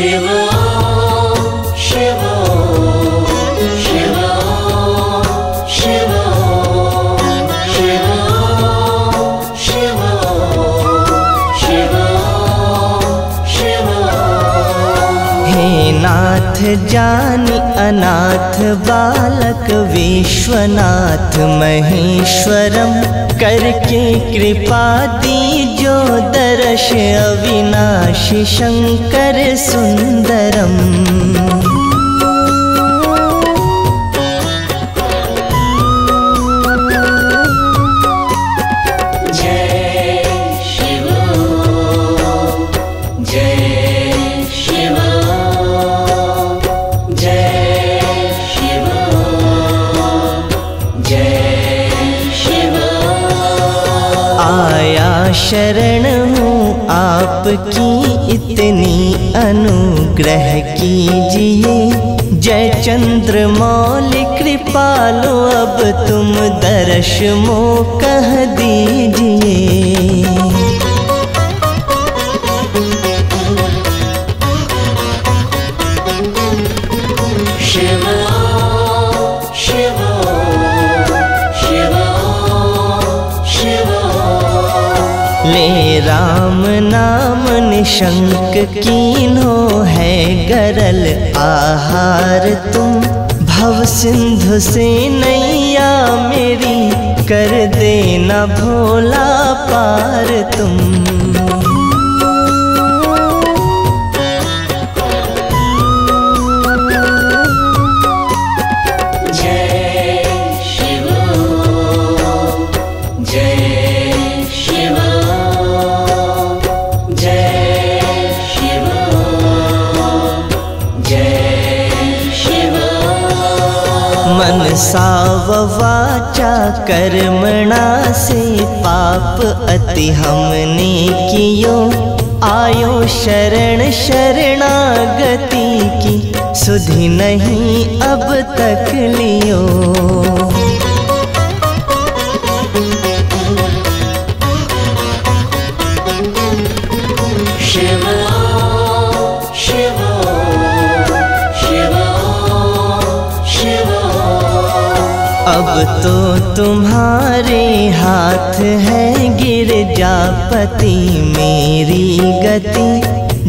शिव शिव शिव शिव शिव शिव शिव शिव। हे नाथ जानी अनाथ बालक विश्वनाथ महेश्वरम करके कृपा दीजो दर्श अविनाशी शंकर सुंदरम। शरण हूँ आपकी इतनी अनुग्रह कीजिए, जय चंद्र मौलि कृपालो अब तुम दर्श मो कह दीजिए। ले राम नाम निशंक कीनो है गरल आहार तुम, भव सिंधु से नैया मेरी कर देना भोला पार तुम। साव वाचा कर्मणा से पाप अति हमने कियो, आयो शरण शरणागति की सुधि नहीं अब तक लियो। अब तो तुम्हारे हाथ है गिरजापति मेरी गति,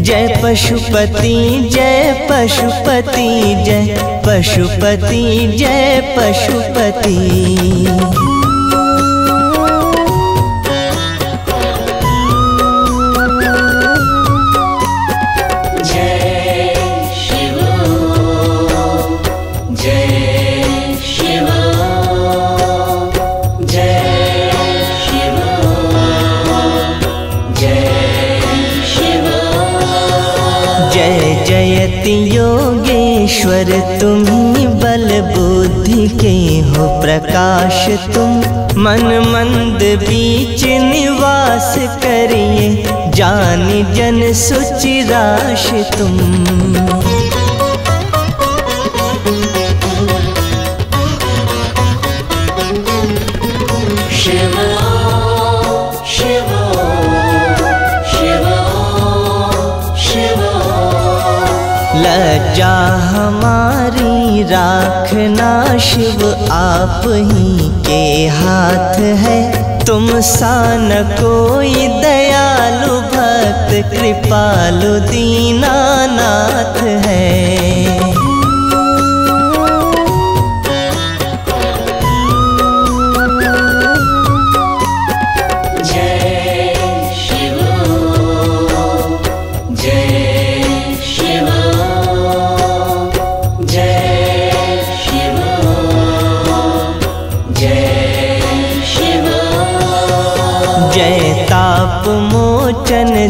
जय पशुपति जय पशुपति जय पशुपति जय पशुपति। योगेश्वर तुम्ही बल बुद्धि के हो प्रकाश तुम, मन मंद बीच निवास करिए जानि जन सुचिराश तुम। लज्जा हमारी राखना शिव आप ही के हाथ है, तुम सा न कोई दयालु भक्त कृपालु दीनानाथ है।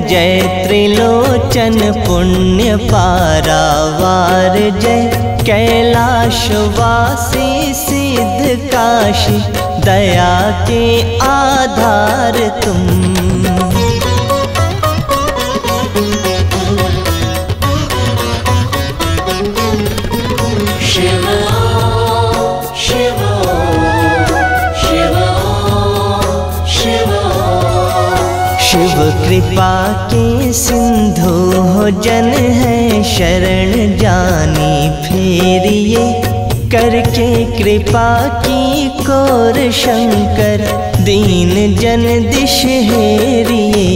जय त्रिलोचन पुण्य पारावार जय कैलाशवासी सिद्ध काशी दया के आधार तुम। शिव शिव कृपा के सिंधु हो जन है शरण जानी फेरिए करके कृपा की कोर शंकर दीन जन दिश हेरिए।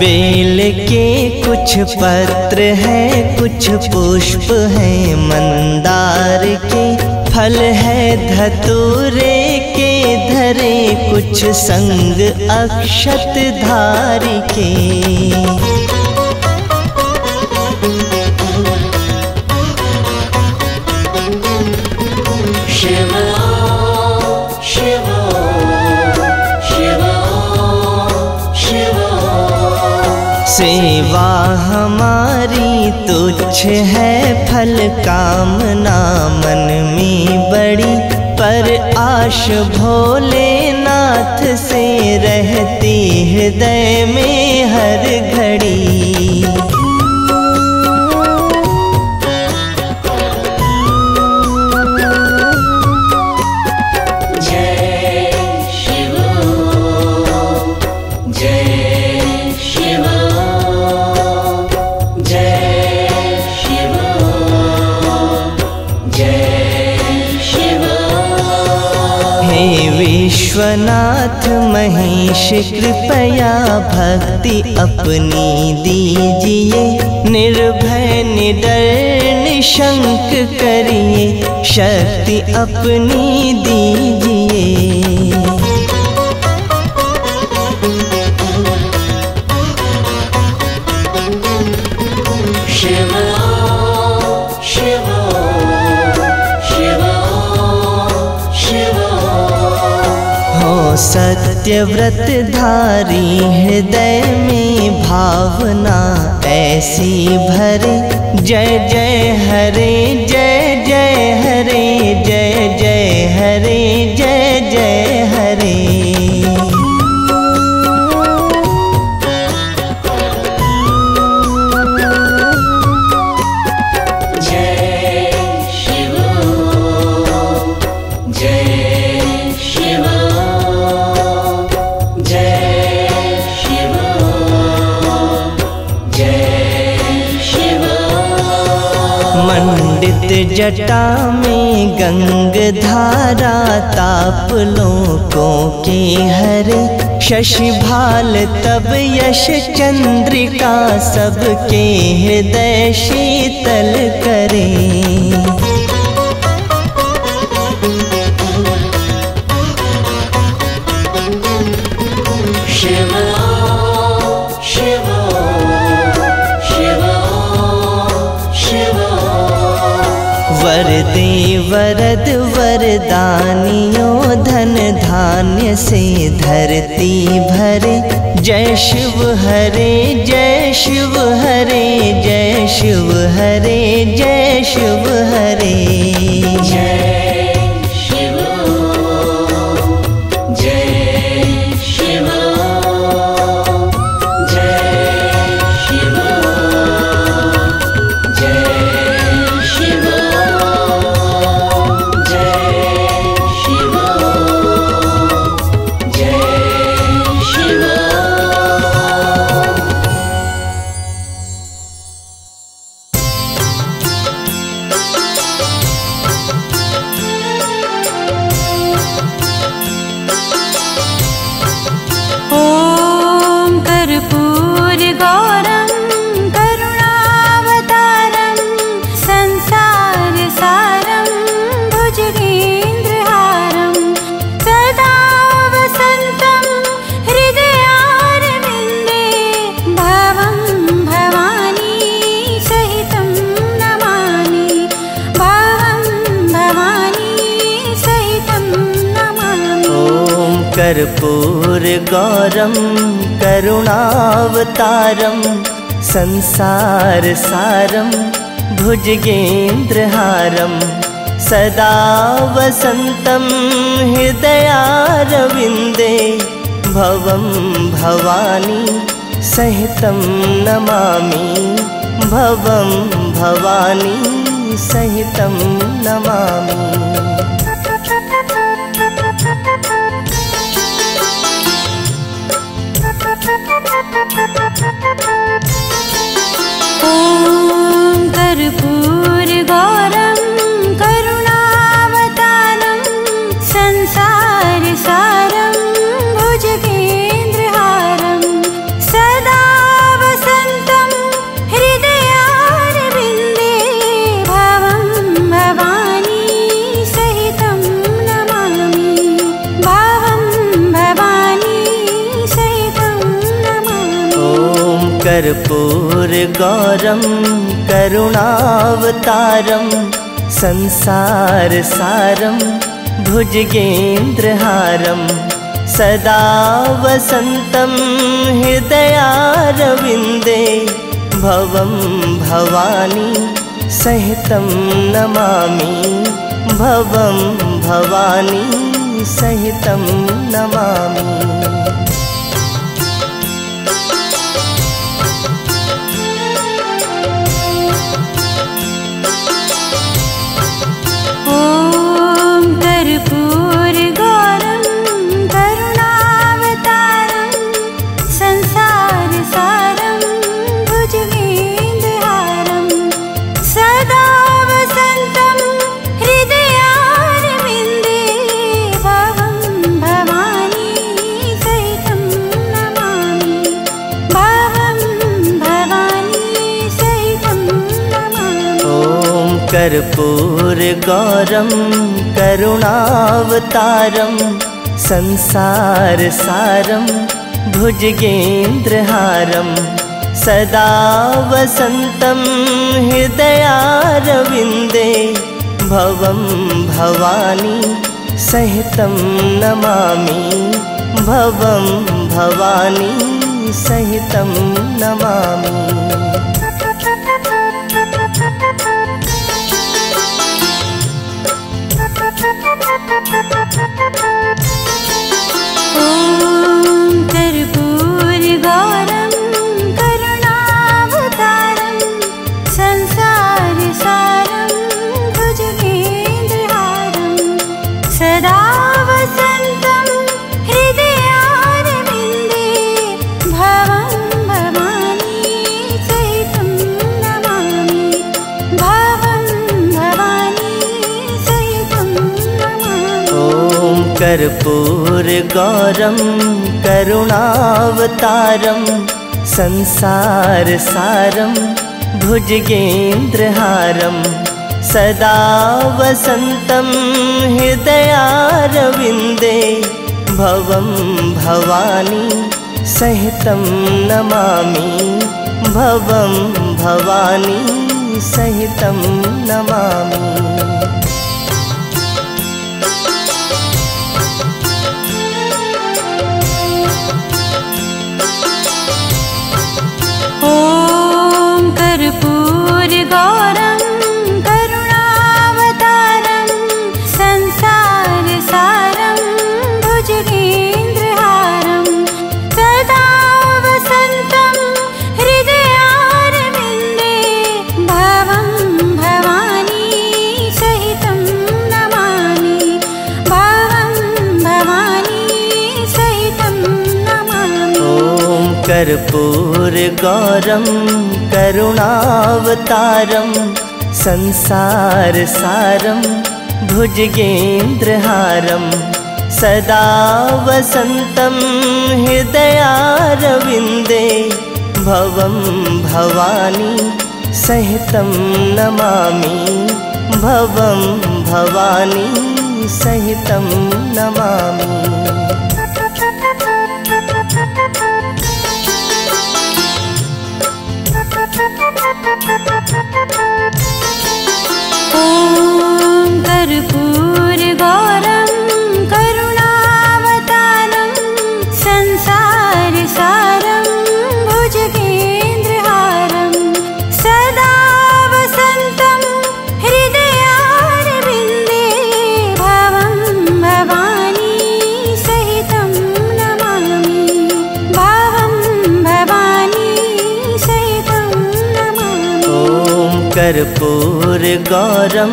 बेल के कुछ पत्र हैं कुछ पुष्प हैं मंदार के, फल है धतूरे के धरे कुछ संग अक्षत धार के। सेवा हमारी तुच्छ है फल कामना मन में बड़ी, पर आश भोलेनाथ से रहती हृदय में हर घड़ी। विश्वनाथ महेश कृपया भक्ति अपनी दीजिए, निर्भय निडर निशंक करिए शक्ति अपनी दीजिए। सत्यव्रत धारी हृदय में भावना ऐसी भरे, जय जय हरे जय जय हरे जय जय हरे जय जय हरे। जटा में गंगधारा ताप लोकों के हरे, शशिभाल तब यश चंद्रिका सबके हृदय शीतल करे। वरदे वरद वरदानियों धन धान्य से धरती भरे, जय शिव हरे जय शिव हरे जय शिव हरे जय शिव हरे। जय शिव जय शिव जय शिव जय कर्पूर गौरम करुणावतारं संसार सारम भुजगेन्द्रहारं सदा वसन्तं हृदयारविन्दे भवं भवानी सहितं नमामि भवं भवानी सहितं नमामि। कर्पूर गौरम करुणावतारं संसार सारं भुजगेन्द्रहारं सदा वसन्तं हृदयारविन्दे भवं भवानी सहितं नमामि भवं भवानी सहितं नमामि। ॐ कर्पूर गौरम करुणावतारं संसार सारं भुजगेन्द्रहारं सदा वसन्तं हृदयारविन्दे भवं भवानी सहितं नमामि भवं भवानी सहितं नमामि। कर्पूर गौरम करुणावतारं संसार सारं भुजगेन्द्रहारं सदा वसन्तं हृदयारविन्दे भवं भवानी सहितं नमामि भवं भवानी सहितं नमामि। कर्पूर गौरम करुणावतारं संसार सारं भुजगेन्द्रहारं सदा वसन्तं हृदयारविन्दे भवं भवानी सहितं नमामि भवं भवानी सहितं नमामि। कर्पूर गौरम करुणावतारं संसार सारं भुजगेन्द्रहारं सदा वसन्तं हृदयारविन्दे भवं भवानी सहितं नमामि भवं भवानी सहितं नमामि। सारं भुजगेन्द्रहारं सदा वसन्तं कर्पूर गौरम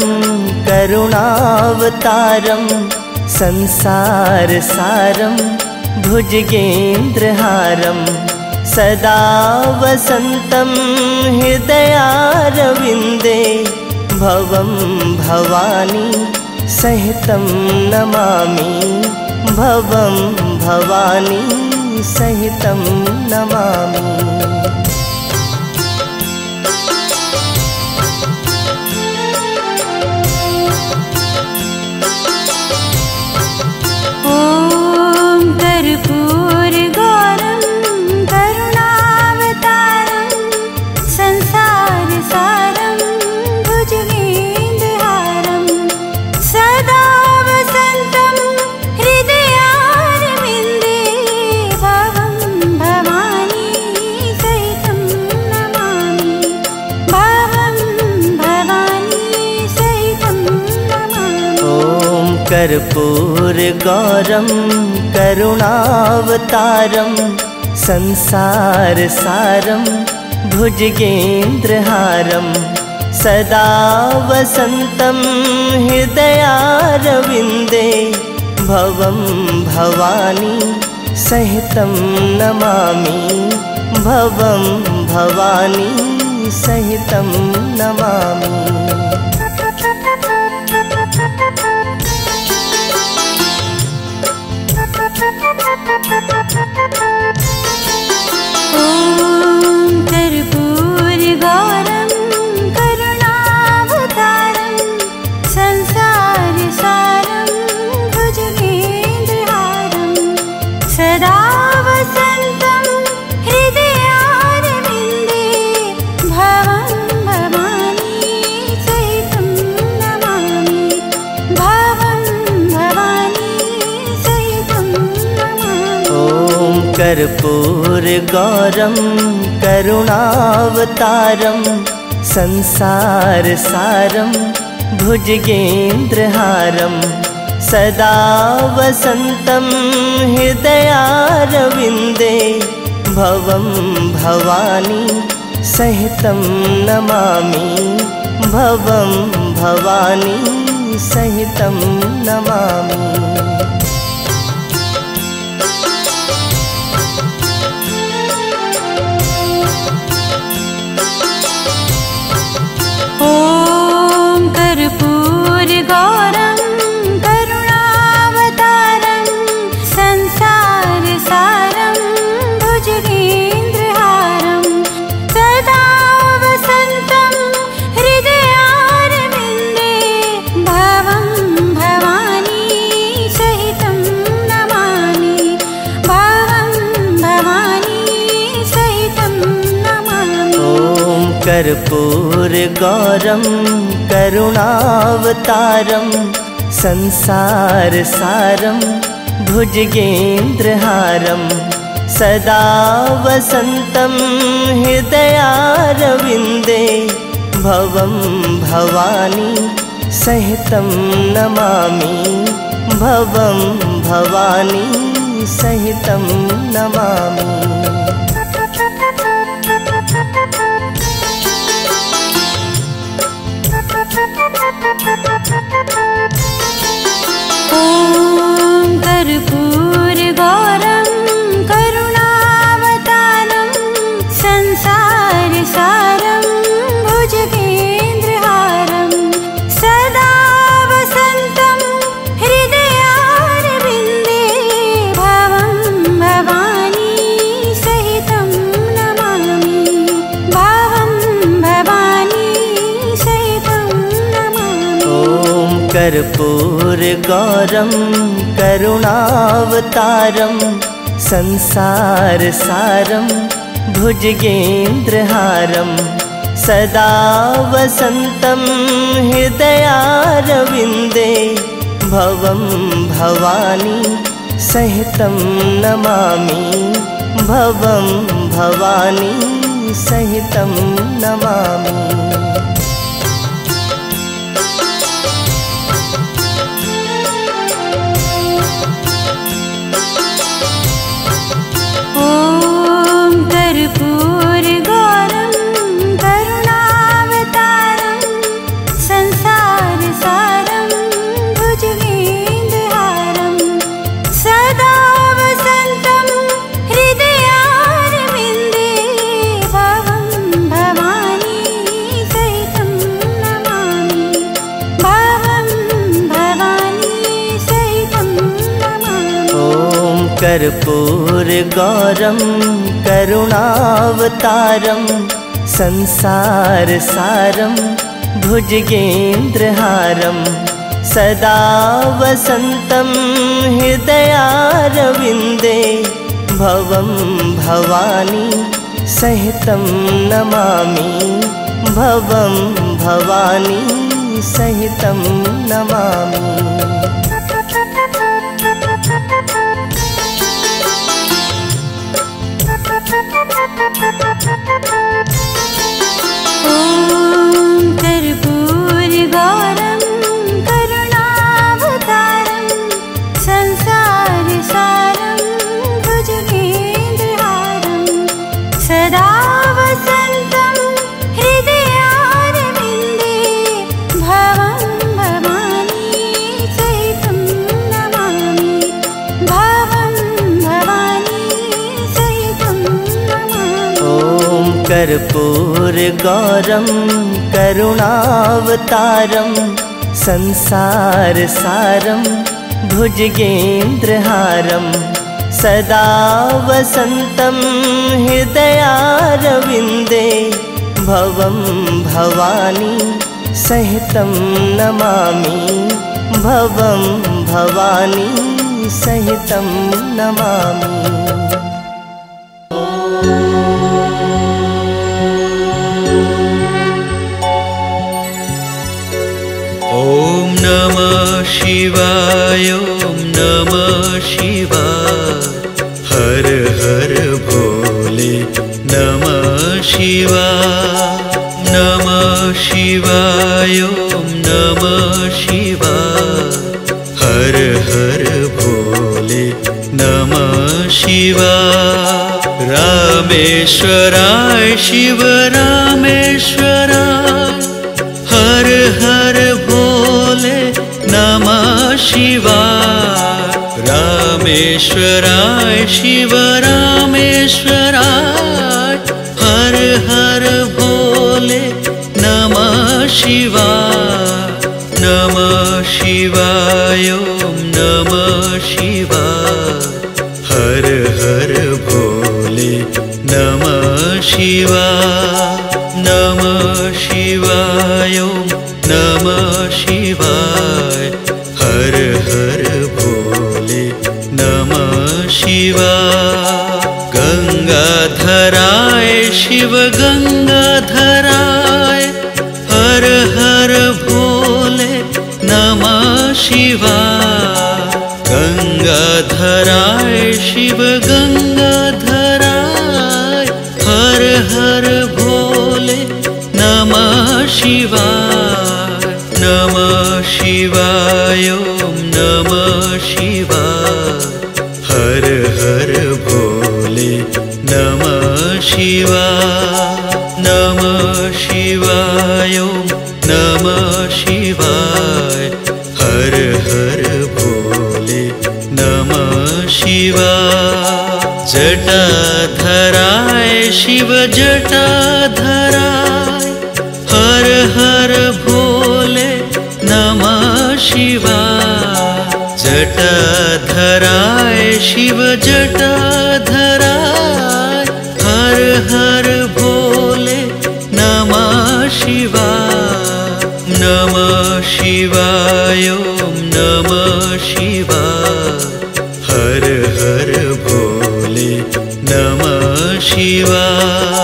करुणावतारं संसार सारं भुजगेन्द्रहारं सदा वसन्तं हृदयारविन्दे भवं भवानी सहितं नमामि भवं भवानी सहितं नमामि। कर्पूर गौरम करुणावतारं संसार सारं भुजगेन्द्रहारं सदा वसन्तं हृदयारविन्दे भवं भवानी सहितं नमामि भवं भवानी सहितं नमामि। कर्पूर गौरम करुणावतारं संसार सारं भुजगेन्द्रहारं सदा वसन्तं हृदयारविन्दे भवं भवानी सहितं नमामि भवं भवानी सहितं नमामि। कर्पूर गौरम करुणावतारं संसार सारं भुजगेन्द्रहारं सदा वसन्तं हृदयारविन्दे भवं भवानी सहितं नमामि भवं भवानी सहितं नमामि। ॐ कर्पूर गौरम करुणावतारं संसार सारं भुजगेन्द्रहारं सदा वसन्तं हृदयारविन्दे भवं भवानी सहितं नमामि भवं भवानी सहितं नमामि। ॐ कर्पूर गौरम करुणावतारं संसार सारं भुजगेन्द्रहारं सदा वसन्तं हृदयारविन्दे भवं भवानी सहितं नमामि भवं भवानी सहितं नमामि। कर्पूर गौरम करुणावतारं कर्पूर गौरम करुणावतारं संसार सारं भुजगेन्द्रहारं सदा वसन्तं हृदयारविन्दे भवं भवानी सहितं नमामि भवं भवानी सहितं नमामि। कर्पूर गौरम करुणावतारं संसार सारं भुजगेन्द्रहारं सदा वसन्तं हृदयारविन्दे भवं भवानी सहितं नमामि भवं भवानी सहितं नमामि। ॐ नमः शिवाय ॐ नमः शिवाय हर हर भोले नमः शिवाय। नमः शिवाय ॐ नमः शिवाय हर हर भोले नमः शिवाय। रामेश्वराय शिव रामेश्वराय हर हर नमः शिवाय। रामेश्वराय शिव रामेश्वराय हर हर भोले नमः शिवाय। नमः शिवाय ॐ नमः शिवाय हर हर भोले नमः शिवाय। नमः शिवाय ॐ नमः शिवाय हर हर भोले नमः शिवाय। गंगाधराय शिव गंगाधराय हर हर भोले नमः शिवाय। गंगाधराय शिव गंगाधराय हर हर भोले नमः शिवाय। नमः शिवाय ॐ नमः शिवाय हर हर भोले नमः शिवाय। नमः शिवाय ॐ नमः शिवाय हर हर भोले नमः शिवाय। जटाधराय शिव जटाधराय हर हर भोले नमः शिवाय। जटाधराय शिव जटाधराय हर हर भोले नमः शिवाय। नमः शिवाय ॐ नमः शिवाय हर हर भोले नमः शिवाय।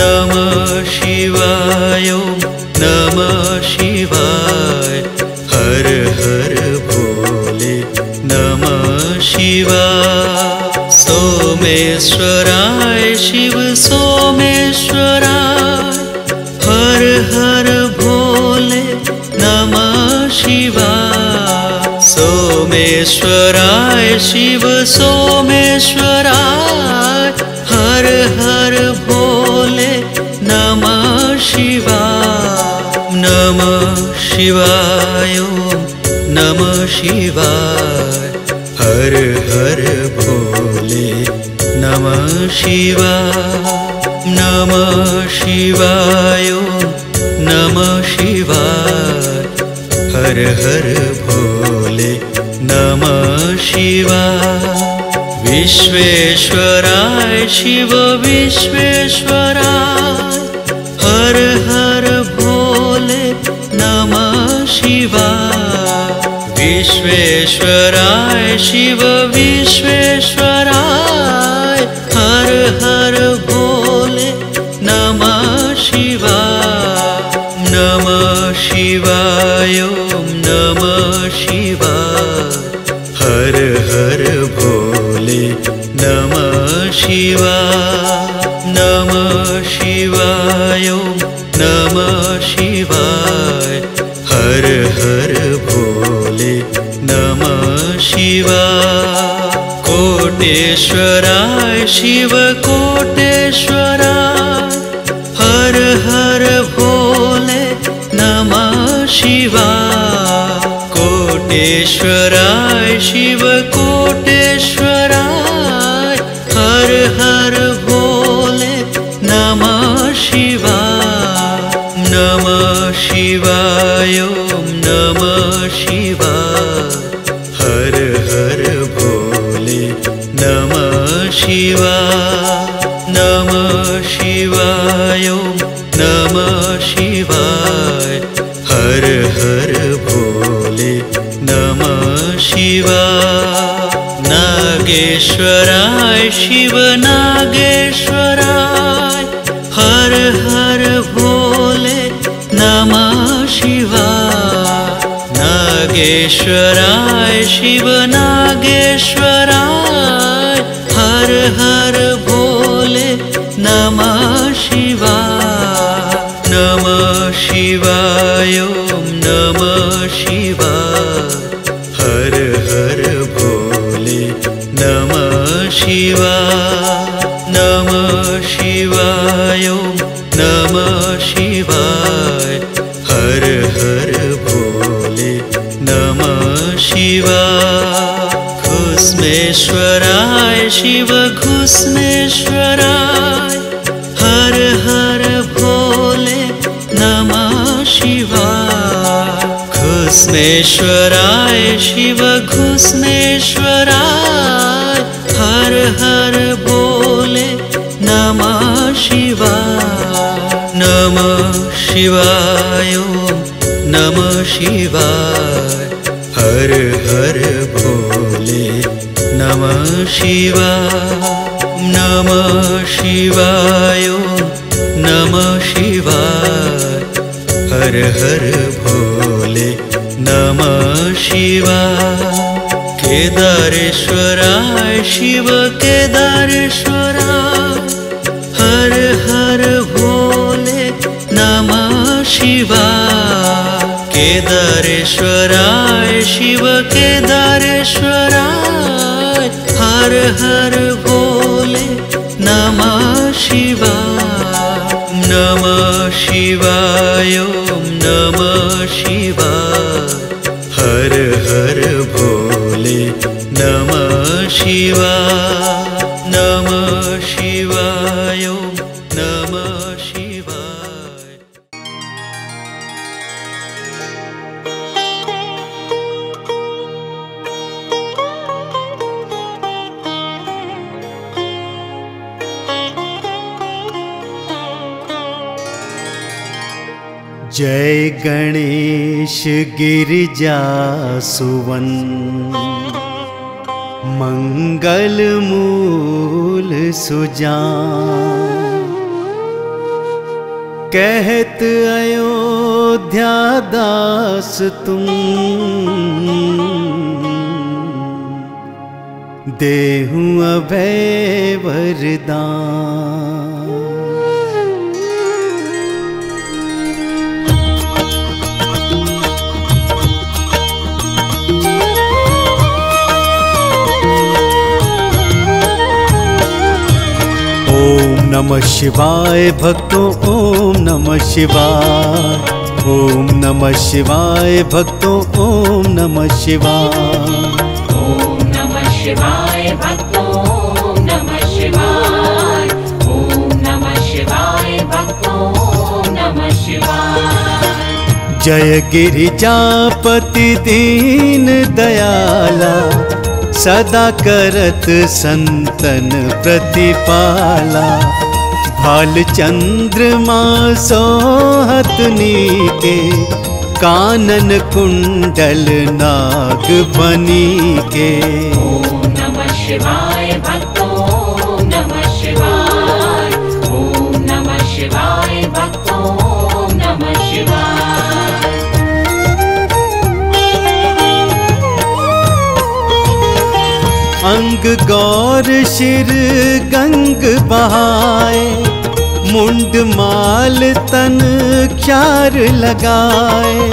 नमः शिवाय ॐ नमः शिवाय हर हर भोले नमः शिवाय। सोमेश्वराय शिव सोमेश्वराय हर हर भोले नमः शिवाय। सोमेश्वराय शिव सोमेश्वराय हर हर भोले नमः शिवाय। नमः शिवाय हर हर भोले नमः शिवाय। नमः शिवाय हर हर भोले नमः शिवाय। विश्वेश्वराय शिव विश्वेश्वराय हर हर भोले नमः शिवाय। विश्वेश्वराय शिव विश्वेश्वराय हर हर भोले नमः शिवाय। नमः शिवाय ॐ नमः शिवाय हर हर भोले नमः शिवाय। नमः शिवाय ॐ नमः शिवाय हर हर भोले नमः शिवाय। कोटेश्वराय शिव कोटेश्वराय हर हर भोले नमः शिवाय। कोटेश्वराय शिव कोटेश्वराय हर हर भोले नमः शिवाय। नमः शिवाय ॐ नमः शिवाय हर हर भोले नमः शिवाय। नमः शिवाय ॐ नमः शिवाय हर हर भोले नमः शिवाय। नागेश्वराय शिव नागेश्वराय हर हर भोले नमः शिवाय। नागेश्वराय शिव नागेश्वराय हर हर भोले नमः शिवाय। नमः शिवाय ॐ नमः शिवाय हर हर भोले नमः शिवाय। नमः शिवाय ॐ नमः शिवाय हर हर भोले नमः शिवाय। घुस्मेश्वराय शिव घुस्मेश्वराय हर हर भोले नमः शिवाय। घुस्मेश्वराय शिव घुस्मेश्वराय हर हर भोले नमः शिवाय। नमः शिवाय ॐ नमः शिवाय हर हर भोले नमः शिवाय। नमः शिवाय ॐ नमः शिवाय हर हर भोले नमः शिवाय। केदारेश्वराय शिव केदारेश्वराय हर हर भोले नमः शिवाय। केदारेश्वराय शिव केदारेश्वराय हर हर भोले नमः शिवाय। नमः शिवाय ॐ नमः शिवाय हर हर भोले नमः शिवाय। नमः शिवाय ॐ नमः शिवाय। जय गणेश गिरिजा सुवन मंगल मूल सुजान। कहत अयोध्या दास तुम देहु अभय वरदान। ओम नमः शिवाय भक्तों ओम नमः शिवाय। ओम नमः शिवाय भक्तों ओम नमः शिवाय। ओम नमः शिवाय भक्तों ओम नमः शिवाय। ओम नमः शिवाय भक्तों ओम नमः शिवाय। जय गिरिजापति दीन दयाला सदा करत संतन प्रतिपाला, भाल चंद्रमा सोहत नीके, कानन कुंडल नाग बनी के। ओम नमः शिवाय भक्तों, ओम नमः शिवाय, ओम नमः शिवाय भक्तों, ओम नमः शिवाय। अंग गौर शिर गंग बहाए, मुंड माल तन ख्यार लगाए,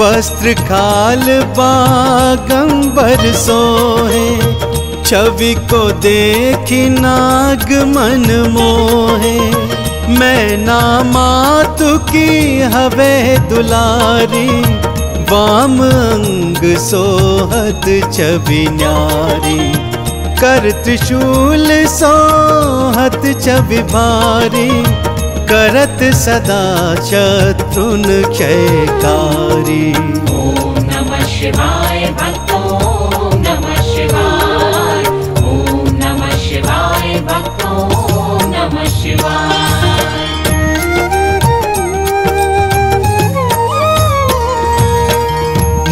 वस्त्र खाल बागंबर सोहे, छवि को देखि नाग मन मोहे। मैं ना मातु की हवे दुलारी, वाम अंग सोहत छवि न्यारी, कर त्रिशूल सोहत छवि भारी, करत सदा शत्रुन क्षयकारी। ओम नमः शिवाय भक्तों, ओम नमः शिवाय, ओम नमः शिवाय भक्तों, ओम नमः शिवाय।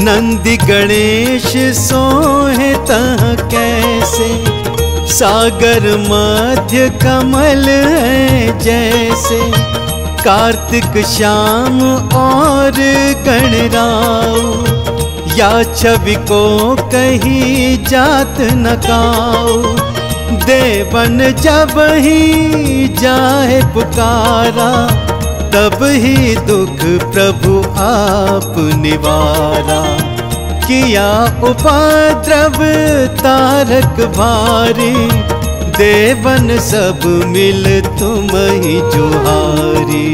नंदी गणेश सोहे तह कैसे, सागर मध्य कमल है जैसे, कार्तिक श्याम और गणराव, या छवि को कहीं जात न काओ, देवन जब ही जाए पुकारा, तब ही दुख प्रभु आप निवारा। किया उपद्रव तारक भारी, देवन सब मिल तुम ही जोहारी।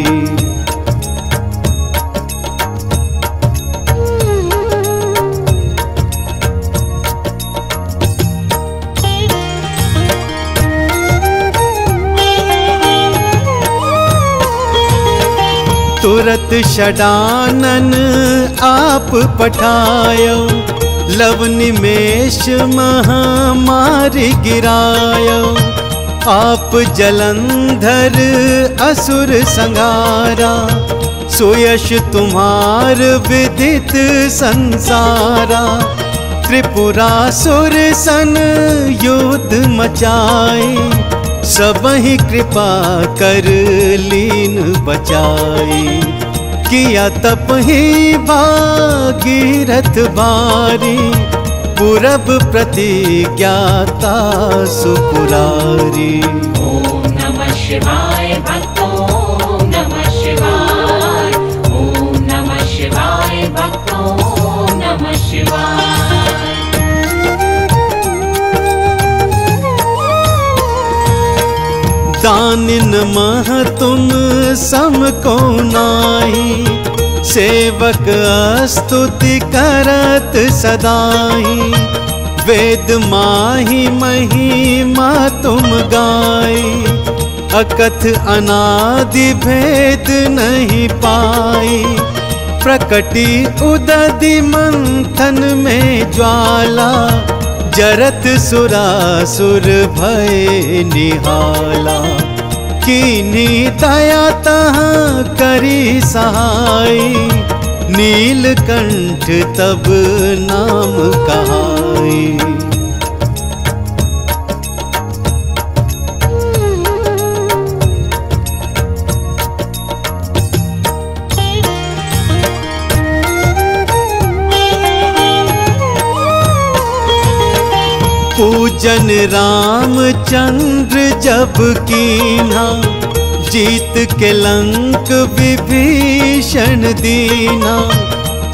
तुरत षडानन आप पठायो, लव निमेष महामारी गिरायो, आप जलंधर असुर संगारा, सुयश तुम्हार विदित संसारा। त्रिपुरासुर सन युद्ध मचाए, सब ही कृपा कर लीन बचाई। किया तप ही भागीरथ बारी, पूरब प्रतिज्ञाता सुपुरारी। ओम नमः शिवाय भक्तों, ओम नमः शिवाय, ओम नमः शिवाय भक्तों, ओम नमः शिवाय। दान नमः तुम सम को नाही, सेवक स्तुति करत सदाई, वेद माही महिमा तुम गाई, अकथ अनादि भेद नहीं पाई, प्रकटी उदधि मंथन में ज्वाला, जरत सुरासुर भय निहाला। कीनी दया तहाँ करी सहाय, नीलकंठ तब नाम कहाई। पूजन रामचंद्र जब कीन्हा, जीत के लंक विभीषण दीना,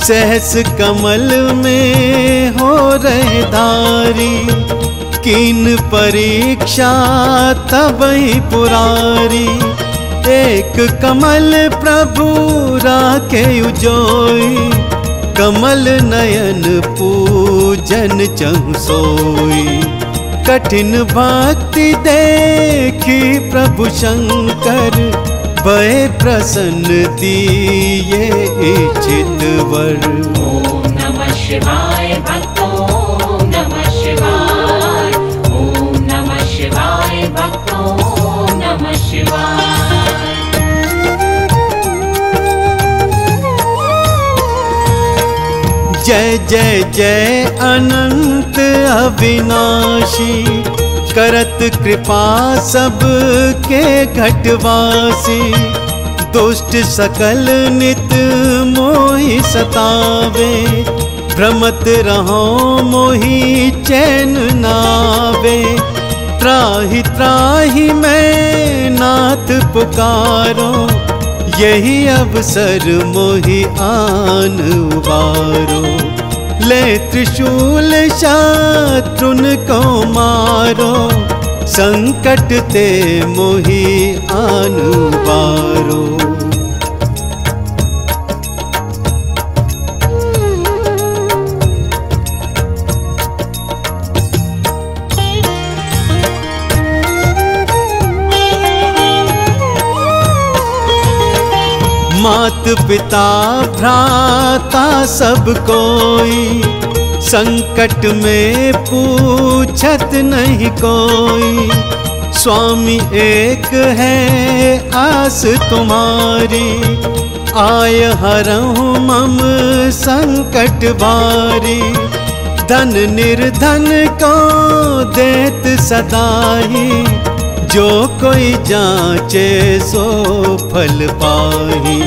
सहस कमल में हो रहे धारी, कीन परीक्षा तब ही पुरारी, एक कमल प्रभु राखे उजोई, कमल नयन पूजन चहु सोई। कठिन भक्ति देखी प्रभु शंकर, भय प्रसन्न दिए चितवर। ओम नमः शिवाय भक्तों, ओम नमः शिवाय। शिवाय। जय जय जय अनंत अविनाशी, करत कृपा सब के घटवासी। दुष्ट सकल नित मोहि सतावे, भ्रमत रहो मोहि चैन नावे। त्राहि त्राहि मैं नाथ पुकारो, यही अवसर मोहि आन उबारो। ले त्रिशूल शत्रुन को मारो, संकट ते मोहि आन उबारो। मात पिता भ्राता सब कोई, संकट में पूछत नहीं कोई। स्वामी एक है आस तुम्हारी, आय हरहु मम संकट बारी। धन निर्धन को देत सदाही, जो कोई जांचे सो फल पाही।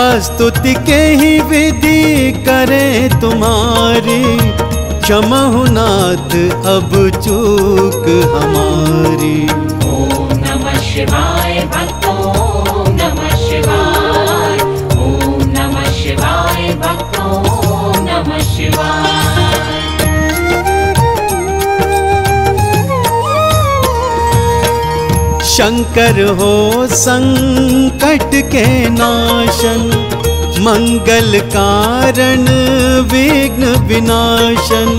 अस्तुति के ही विधि करे तुम्हारी, क्षमहु नाथ अब चूक हमारी। ओम नमः शिवाय भक्तों, ओम नमः शिवाय। ओम नमः शिवाय भक्तों, ओम नमः शिवाय। शंकर हो संकट के नाशन, मंगल कारण विघ्न विनाशन।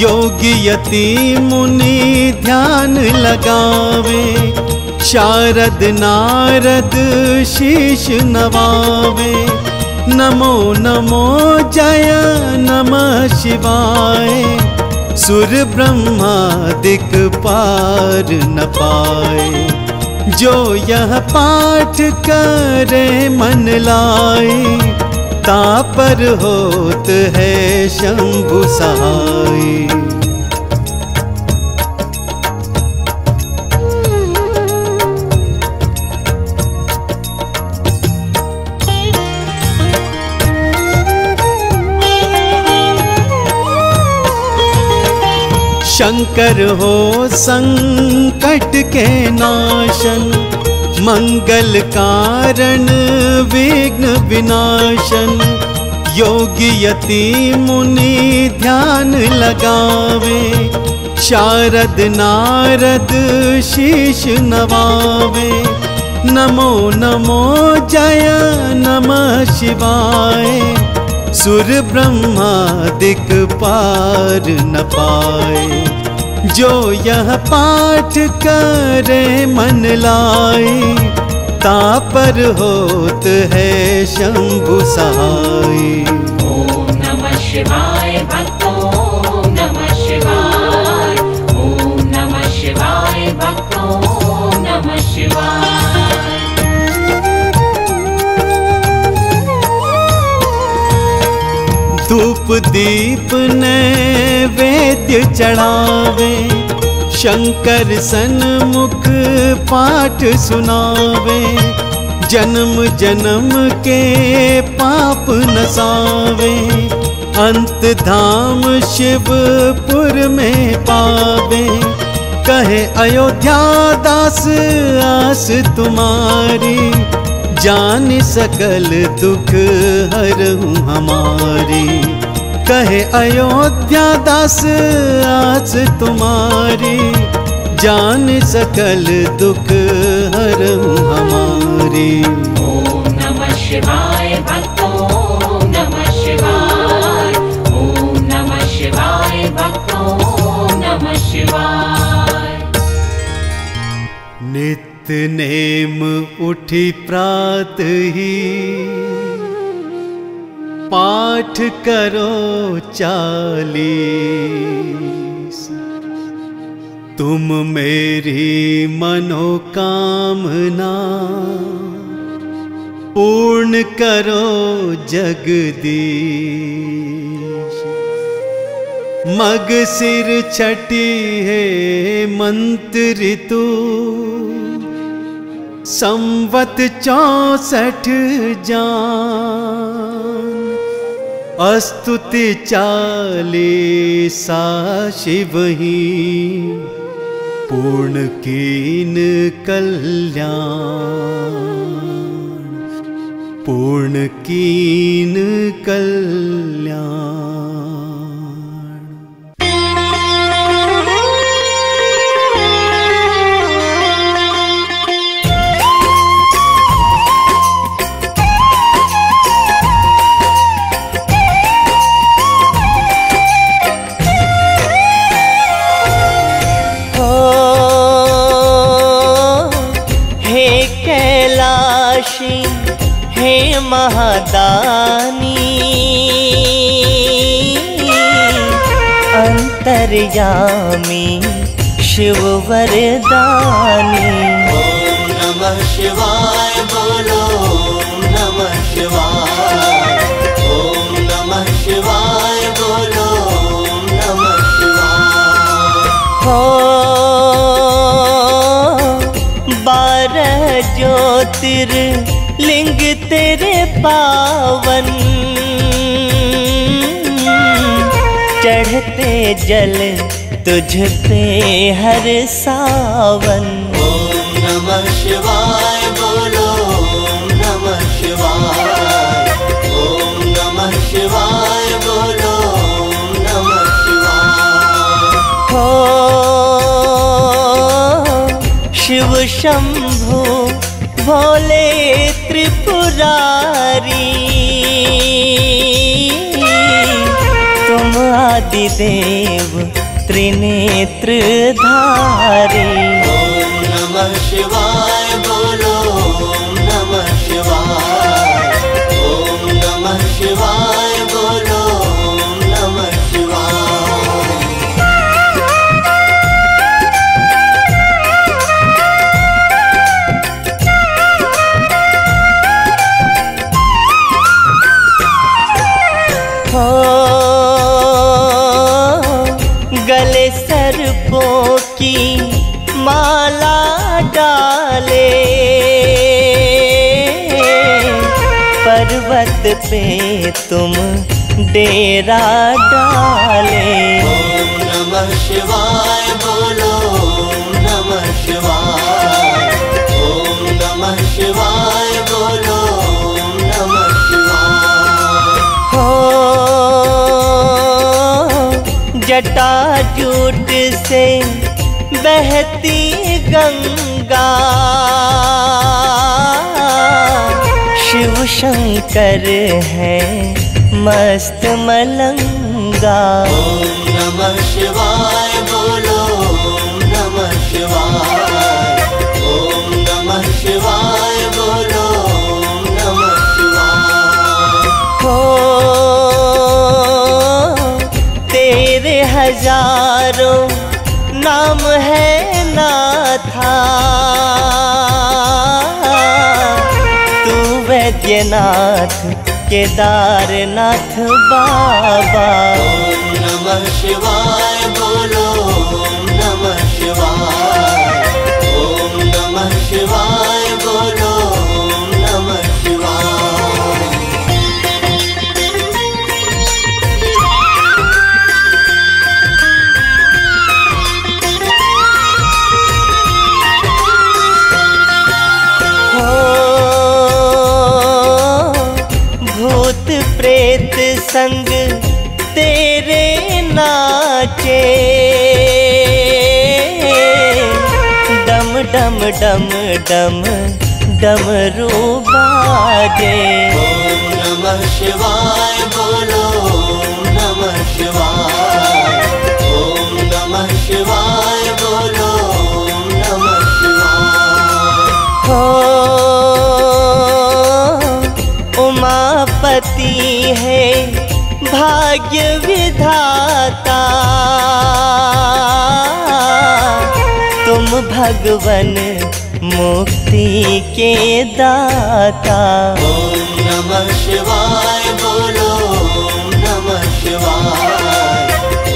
योगी यति मुनि ध्यान लगावे, शारद नारद शीश नवावे। नमो नमो जय नमः शिवाय, सुर ब्रह्मादिक पार न पाए। जो यह पाठ करे मन लाए, तापर होत है शंभु सहाय। शंकर हो संकट के नाशन, मंगल कारण विघ्न विनाशन। योगी यति मुनि ध्यान लगावे, शारद नारद शीश नवावे। नमो नमो जय नमः शिवाय, सुर ब्रह्मादिक पार न पाए। जो यह पाठ करे मन लाए, तापर होत है शंभु सहाय। ओम नमः शिवाय भक्तों, ओम नमः शिवाय। ओम नमः शिवाय भक्तों, ओम नमः शिवाय। धूप दीप नैवेद्य चढ़ावे, शंकर सन्मुख पाठ सुनावे। जन्म जन्म के पाप नसावे, अंत धाम शिवपुर में पावे। कहे अयोध्या दास आस तुम्हारी, जान सकल दुख हरहु हमारी। कहे अयोध्या दास आस तुम्हारी, जान सकल दुख हरहु हमारी। ओम नमः शिवाय भक्तों, ओम नमः शिवाय। ओम नमः शिवाय भक्तों, ओम नमः शिवाय। नित्य नेम उठी प्रात ही, पाठ करो चालीस। तुम मेरी मनोकामना पूर्ण करो जगदीश। मग सिर छठी है मंत्रितु संवत 64 जान अस्तुति 40 शिवही पूर्ण कीन कल्याण, पूर्ण कीन कल्याण। महादानी अंतर्यामी शिव वरदानी ॐ नमः शिवाय बोलो, ॐ नमः शिवाय, ॐ नमः शिवाय बोलो, ॐ नमः शिवाय। हो बारह ज्योतिर लिंग तेरे पावन चढ़ते जल तुझ पे हर सावन। ॐ नमः शिवाय बोलो, ॐ नमः शिवाय, ॐ नमः शिवाय बोलो, ॐ नमः शिवाय। हो शिव शंभो भोले त्रिपुरारी तुम आदिदेव त्रिनेत्र धारी। ॐ नमः शिवाय बोलो, ॐ नमः शिवाय, ॐ नमः शिवाय बोलो, ॐ नमः शिवाय। गले सर्पों की माला डाले पर्वत पे तुम डेरा डाले। ॐ नमः शिवाय बोलो, ॐ नमः शिवाय, ॐ नमः शिवाय बोलो, ॐ नमः शिवाय। हो जटाजूट से बहती गंगा शिव शंकर है मस्त मलंगा। ॐ नमः शिवाय बोलो, ॐ नमः शिवाय, ॐ नमः शिवाय बोलो, ॐ नमः शिवाय। हो हजारों नाम है नाथा तू वैद्यनाथ केदारनाथ बाबा। ॐ नमः शिवाय बोलो, ॐ नमः शिवाय, ॐ नमः शिवाय बोलो, ॐ नमः शिवाय। संग तेरे नाचे डम डम डम डम डमरू बाजे। ॐ नमः शिवाय बोलो, ॐ नमः शिवाय, ॐ नमः शिवाय बोलो, ॐ नमः शिवाय। हो उमापति है भाग्य विधाता तुम भगवन मुक्ति के दाता। ओम नमः शिवाय बोलो, ओम नमः शिवाय,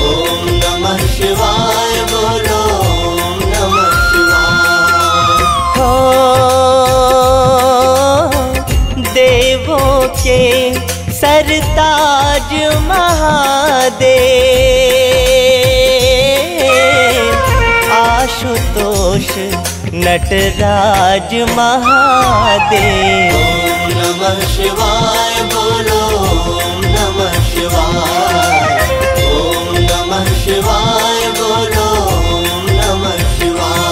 ओम नमः शिवाय बोलो, ओम नमः शिवाय। हो देवों के सरताज महादेव, आशुतोष नटराज महादेव। ओम नमः शिवाय बोलो, ओम नमः शिवाय, ओम नमः शिवाय बोलो, ओम नमः शिवाय।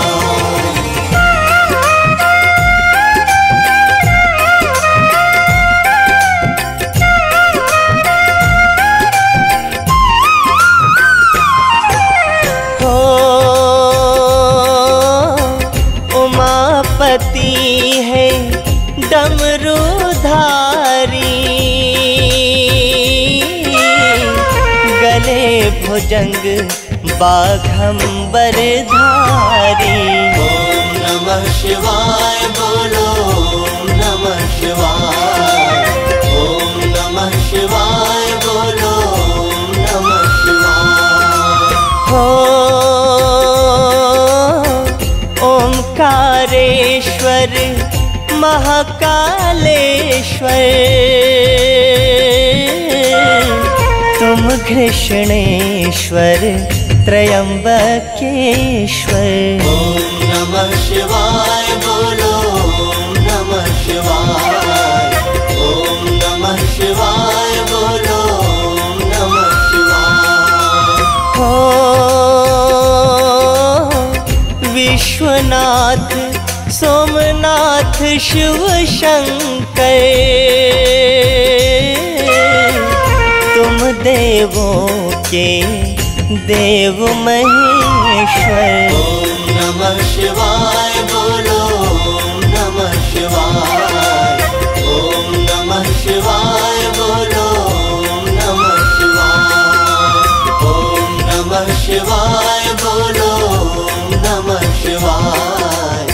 भुजंग बाघंबर धारी। ओम नमः शिवाय बोलो, ओम नमः शिवाय, ओम नमः शिवाय बोलो, ओम नमः शिवाय। हो ओंकारेश्वर महाकालेश्वर, तुम कृष्णेश्वर त्रयंबकेश्वर। ओम नमः शिवाय बोलो, ओम नमः शिवाय, ओम नमः शिवाय बोलो, ओम नमः शिवाय। हो विश्वनाथ सोमनाथ शिव शंकर, तुम देवों के देव महेश्वर। ओम नमः शिवाय बोलो, ओम नमः शिवाय, ओम नमः शिवाय बोलो, ओम नमः शिवाय। ओम नमः शिवाय बोलो, ओम नमः शिवाय,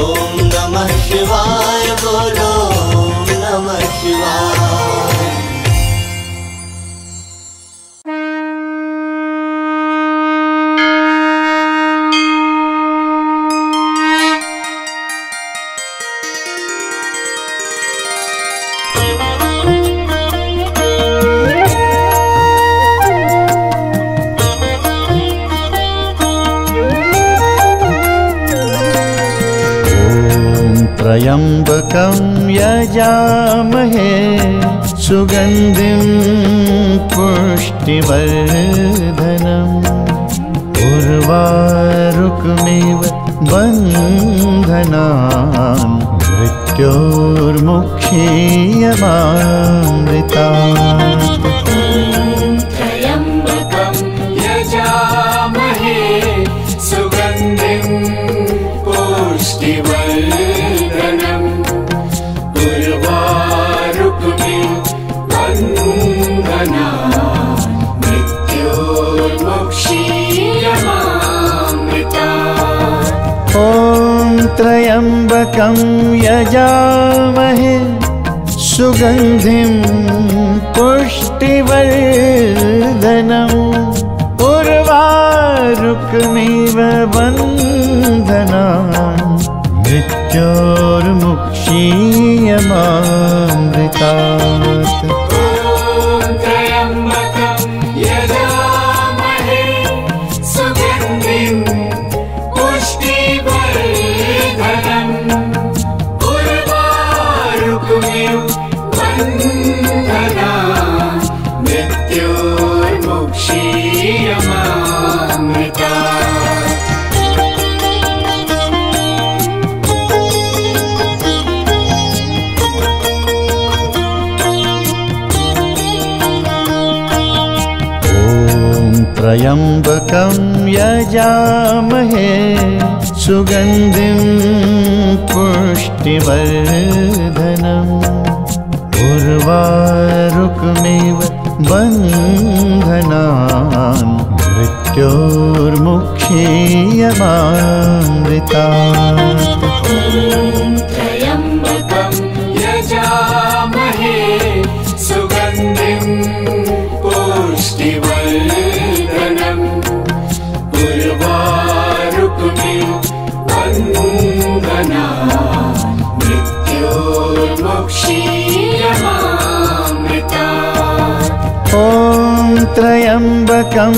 ओम नमः शिवाय बोलो, ओम नमः शिवाय। त्र्यंबकं यजामहे सुगंधिं पुष्टिवर्धनम्, उर्वारुकमेव बन्धनान् मृत्योर्मुक्षीय मामृताम्। त्र्यंबकं यजामहे सुगंधिं पुष्टिवर्धनम्, उर्वारुकमिव बन्धनान् मृत्योर्मुक्षीय मामृतात्। त्र्यंबकं यजामहे सुगंधिं पुष्टिवर्धनम्, उर्वारुकमेव बन्धनान् मृत्योर्मुक्षीय मामृतात्। त्रयंबकं यजामहे सुगंधिं पुष्टिवर्धनम् उर्वारुकमिव बन्धनान् मृत्योर्मुक्षीय मामृतात्। त्रयंबकं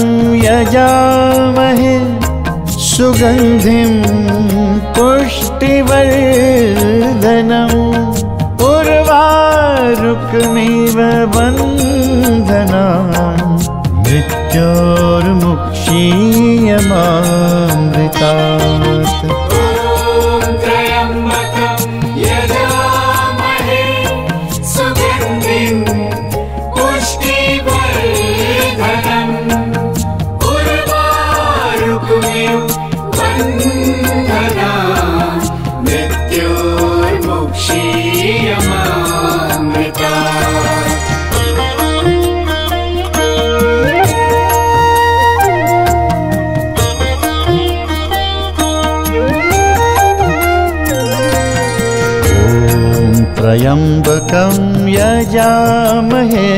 यजामहे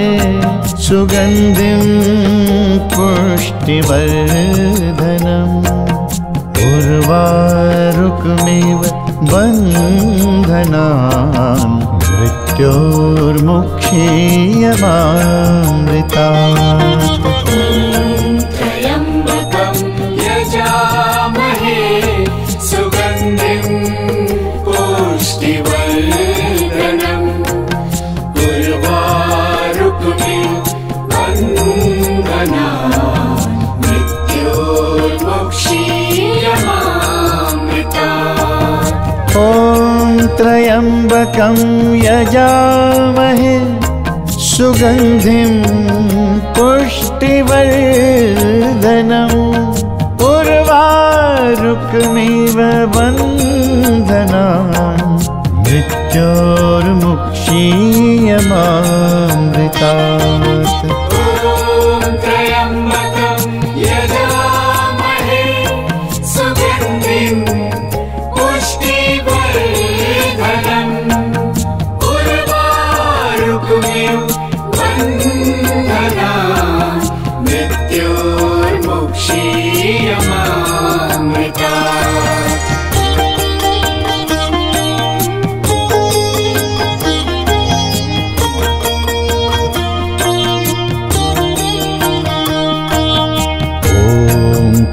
सुगंधिं पुष्टिवर्धनम् उर्वारुकमिव बन्धनान् मृत्योर्मुक्षीय मामृतात्। त्रयंबकं यजामहे सुगंधिं पुष्टिवर्धनम् उर्वारुकमिव बन्धनान् मृत्योर्मुक्षीय मामृतात्।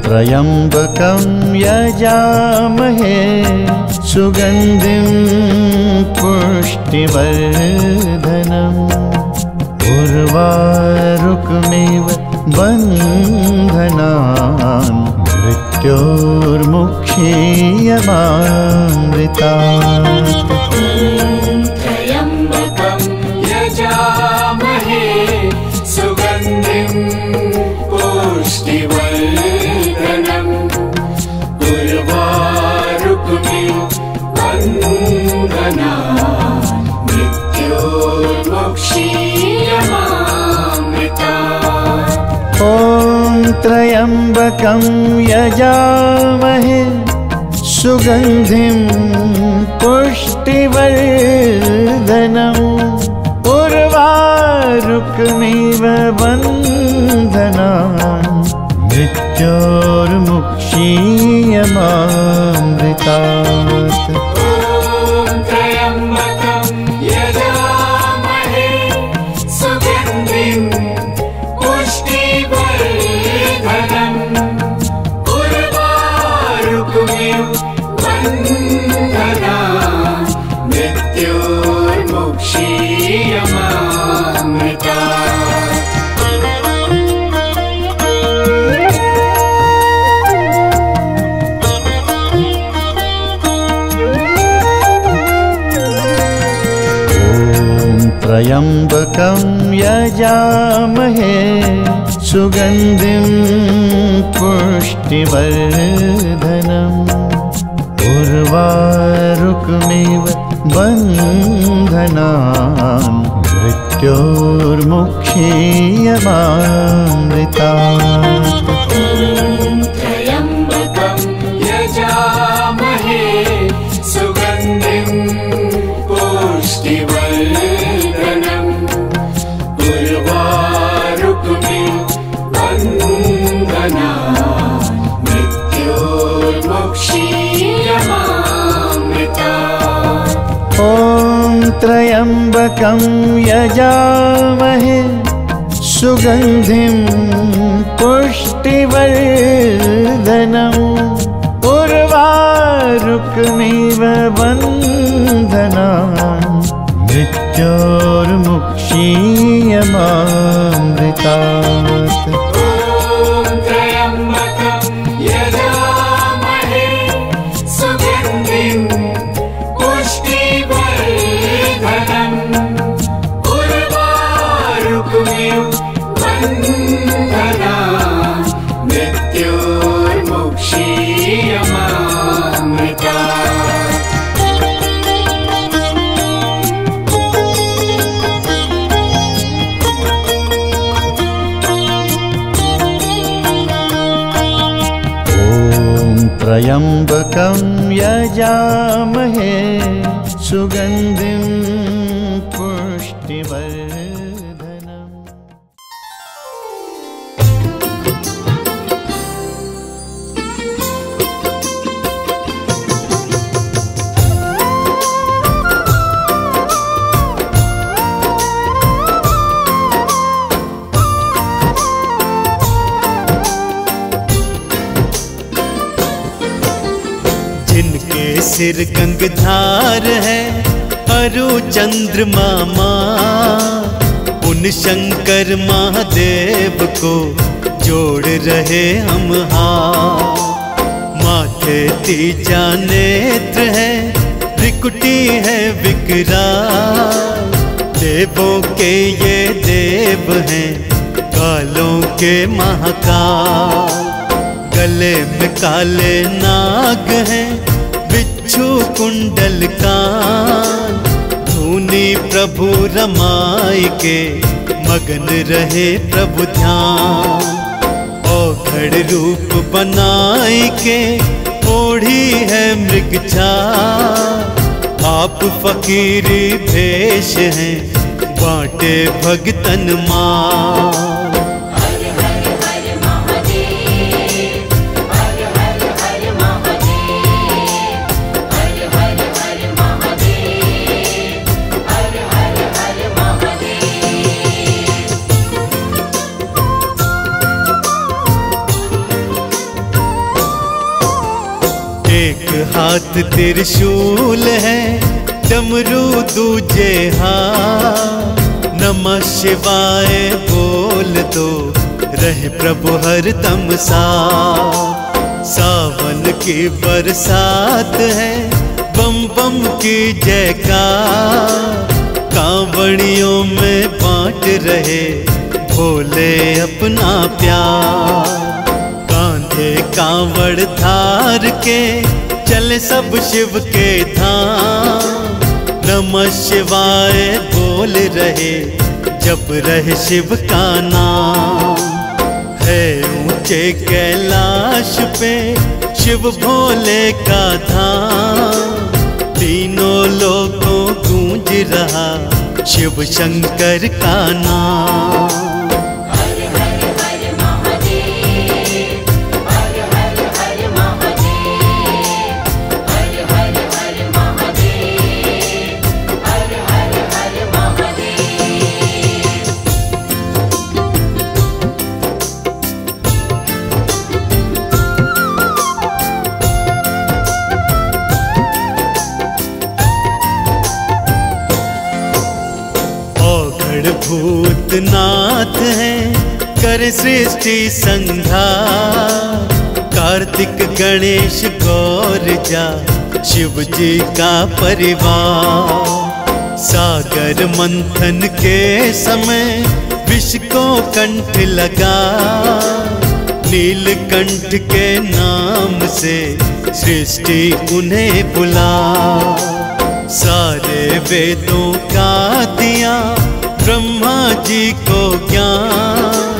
त्रयंबकं यजामहे सुगंधिं पुष्टिवर्धनम् उर्वारुकमिव बन्धनान् मृत्योर्मुक्षीय मामृतात्। त्रयंबकं यजामहे सुगंधिं पुष्टिवर्धनम् उर्वारुकमिव बन्धनान् मृत्योर्मुक्षीय मामृतात्। त्रयंबकं यजामहे सुगंधिं पुष्टिवर्धनम् उर्वारुकमिव बन्धनान् मृत्योर्मुक्षीय मामृता त्र्यंबकं यजामहे सुगंधिं पुष्टिवर्धनम् उर्वारुकमिं वन्दनाम् मृत्योर्मुक्षीय मामृता। ॐ त्र्यंबकं यजामहे सुगंधिं पुष्टिवर्धनम् उर्वारुकमिव बन्धनान् मृत्योर्मुक्षीय मामृतात्। त्र्यंबकं यजामहे सुगंधिं पुष्टिवर्धनम्। सिर गंगधार है अरु चंद्र मामा उन शंकर महादेव को जोड़ रहे हम। हाँ माथे तीजा नेत्र है त्रिकुटी है विकराल देवों के ये देव हैं कालों के महाकाल। गले में काले नाग हैं बिच्छू कुंडल कान धूनी प्रभु रमाई के मगन रहे प्रभु ध्यान। औघड़ रूप बनाई के ओढ़ी है मृगछाप आप फकीरी भेष हैं बांटे भगतन माँ। हाथ त्रिशूल है डमरू दूजे हाथ नमः शिवाय बोल दो रहे प्रभु हर तमसा। सावन की बरसात है बम बम की जयकार कांवड़ियों में बांट रहे भोले अपना प्यार। कांधे कांवड़ थार के चले सब शिव के धाम नमः शिवाय बोल रहे जब रहे शिव का नाम। है ऊंचे कैलाश पे शिव भोले का धाम तीनों लोगों गूंज रहा शिव शंकर का नाम। भूतनाथ है कर सृष्टि संधा कार्तिक गणेश गौर जा शिव जी का परिवार। सागर मंथन के समय विष को कंठ लगा नीलकंठ के नाम से सृष्टि उन्हें बुला। सारे वेदों का दिया ब्रह्मा जी को ज्ञान,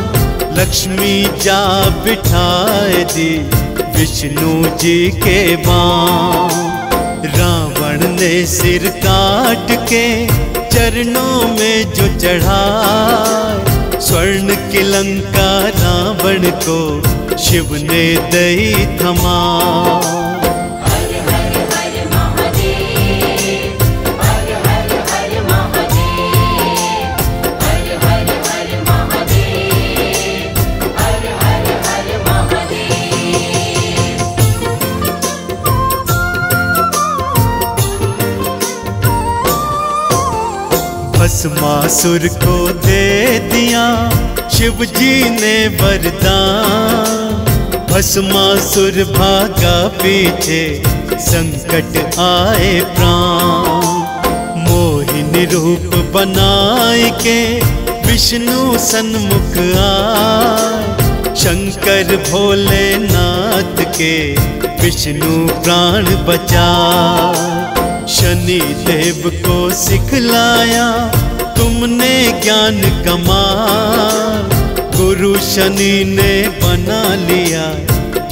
लक्ष्मी जा बिठाए दी विष्णु जी के बाण। रावण ने सिर काट के चरणों में जो चढ़ाए, स्वर्ण की लंका रावण को शिव ने दई थमा। भस्मासुर को दे दिया शिव जी ने वरदान, भस्मासुर भागा पीछे संकट आए प्राण। मोहिनी रूप बनाए के विष्णु सन्मुख आए, शंकर भोलेनाथ के विष्णु प्राण बचा। शनि देव को सिखलाया तुमने ज्ञान कमाल, गुरु शनि ने बना लिया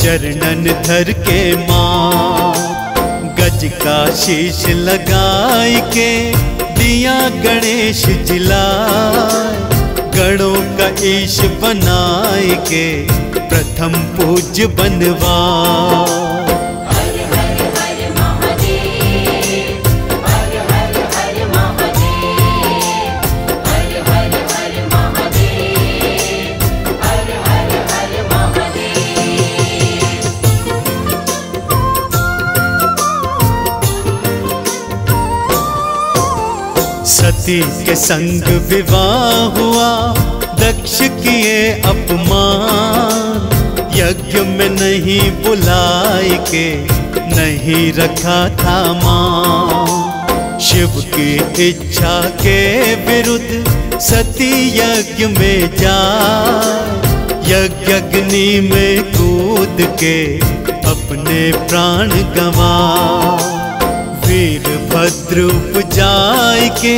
चरणन धर के माँ। गज का शीश लगाए के दिया गणेश जलाए, गणों का ईश बनाए के प्रथम पूज्य बनवा। सती के संग विवाह हुआ, दक्ष किए अपमान, यज्ञ में नहीं बुलाए के नहीं रखा था मान। शिव की इच्छा के विरुद्ध सती यज्ञ में जा, यज्ञ अग्नि में कूद के अपने प्राण गंवा। वीरभद्र उपजाए के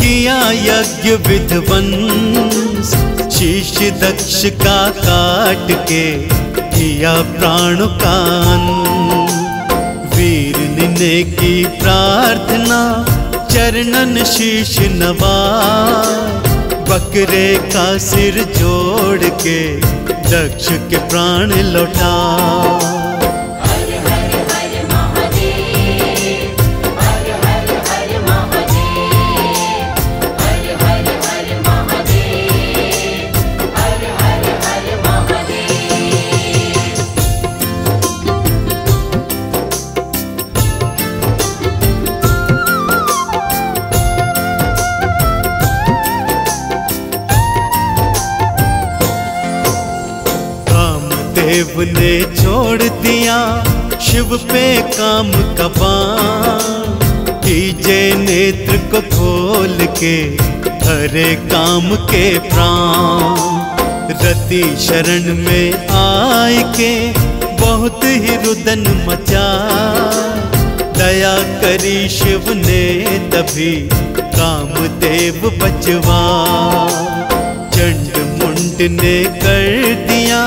किया यज्ञ विध्वंस, शीश दक्ष का काट के किया प्राण का अंत। वीर ने की प्रार्थना चरणन शीश नवाए, बकरे का सिर जोड़ के दक्ष के प्राण लौटा। देव ने छोड़ दिया शिव पे काम का बाण, कीजे नेत्र को खोल के हरे काम के प्राण। रति शरण में आए के बहुत ही रुदन मचा, दया करी शिव ने तभी कामदेव बचवा। चंड मुंड ने कर दिया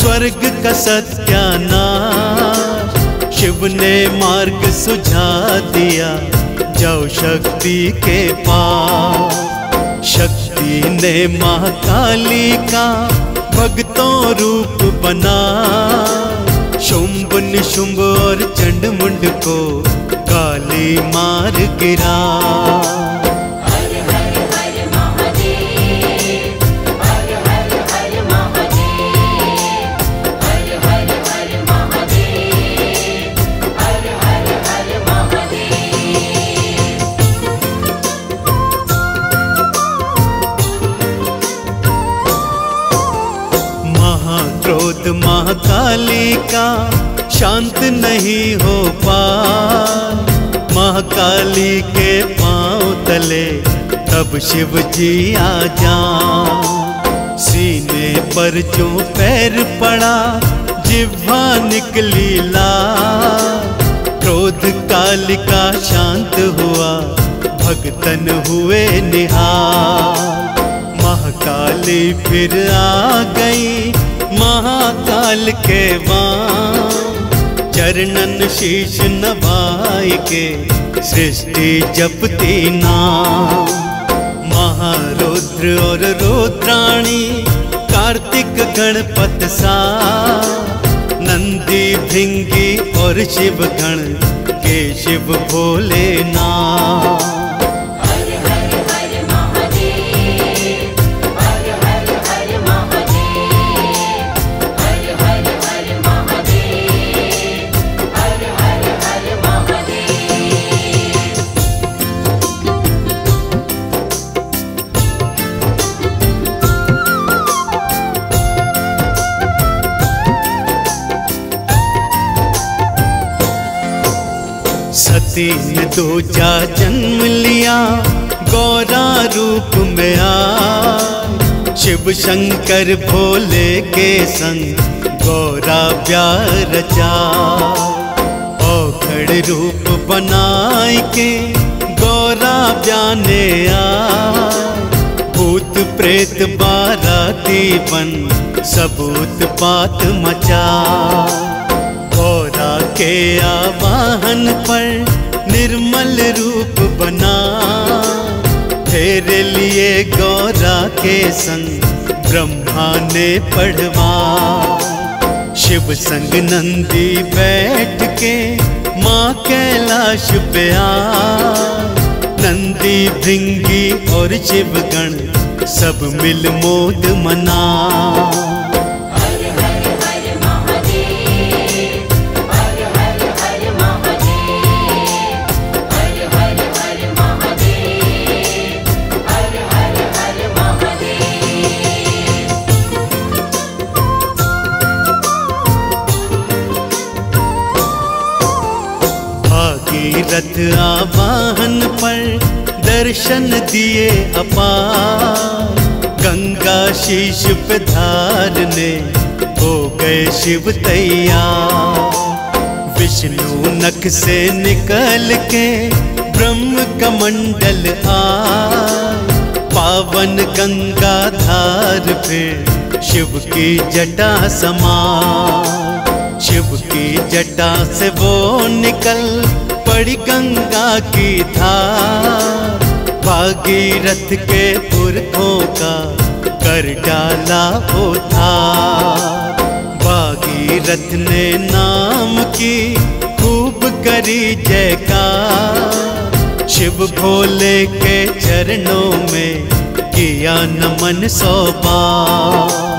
स्वर्ग का सत्यानाश, शिव ने मार्ग सुझा दिया जाओ शक्ति के पास। शक्ति ने महाकाली का भक्तों रूप बना, शुंभ निशुंभ और चंडमुंड को काली मार गिरा। महाकाली का शांत नहीं हो पाए, महाकाली के पांव तले तब शिव जी आ जाए। सीने पर जो पैर पड़ा जिह्वा निकली ला, क्रोध काली का शांत हुआ भगतन हुए निहाल। महाकाली फिर आ गई महाकाल के वाम। चरणन शीश नवाई के सृष्टि जपती नाम। महारुद्र और रुद्राणी कार्तिक गणपत सा। नंदी भृंगी और शिव गण के शिव भोले नाम। सती ने दूजा जन्म लिया गौरा रूप में आ। शिव शंकर भोले के संग गौरा प्यार रचा। औखड़ रूप बनाए के गौरा जाने आ। भूत प्रेत बाराती बन सबूत बात मचा। गौरा के आवाहन पर निर्मल रूप बना। तेरे लिए गौरा के संग ब्रह्मा ने पढ़वा। शिव संग नंदी बैठ के माँ कैलाश पे आ। नंदी भृंगी और शिवगण सब मिल मोद मना। रथ आवाहन पर दर्शन दिए अपार। गंगा शीश पे धारने हो गए शिव तैयार। विष्णु नख से निकल के ब्रह्म कमंडल आ। पावन गंगा धार पे शिव की जटा समा। शिव की जटा से वो निकल बड़ी गंगा की था। भागीरथ के पुरखों का कर डाला हो था। भागीरथ ने नाम की खूब करी जयकार। शिव भोले के चरणों में किया नमन 100 बार।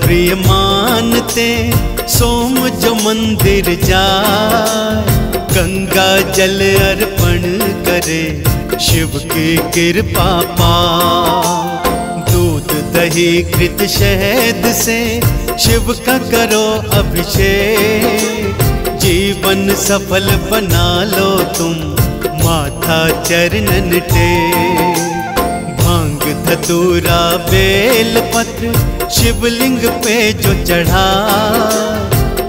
प्रिय मानते सोम जो मंदिर जा। गंगा जल अर्पण करे शिव की कृपा पा। दूध दही कृत शहद से शिव का करो अभिषेक। जीवन सफल बना लो तुम माथा चरणन टेक। भांग धतूरा बेल पत्र शिवलिंग पे जो चढ़ा।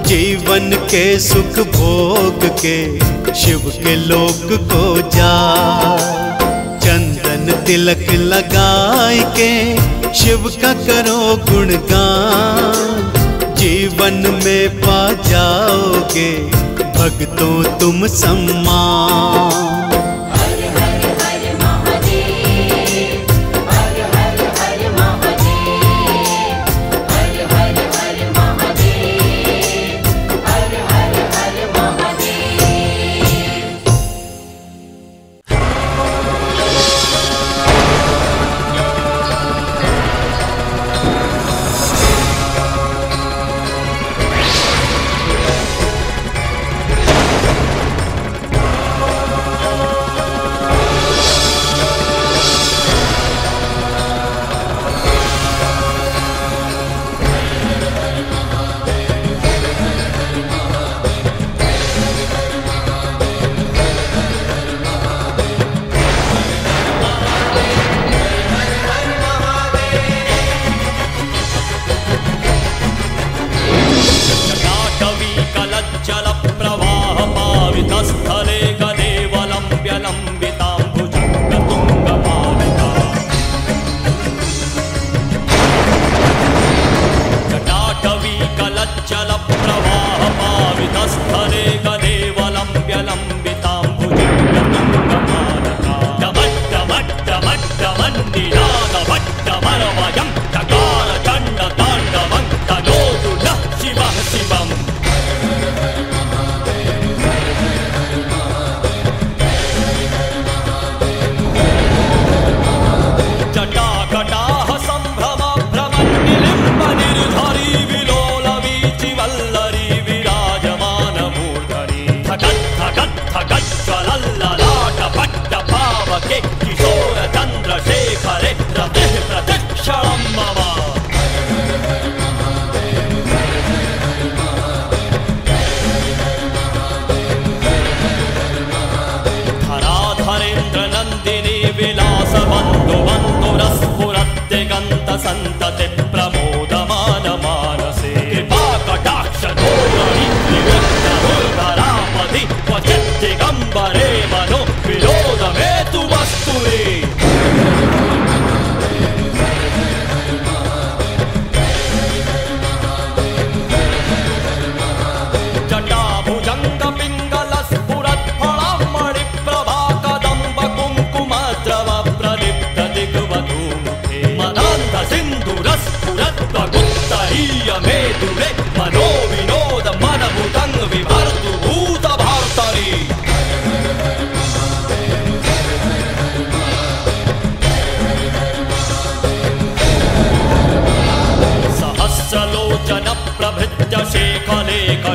जीवन के सुख भोग के शिव के लोक को जा। चंदन तिलक लगाए के शिव का करो गुणगान। जीवन में पा जाओगे भक्तों तुम सम्मान।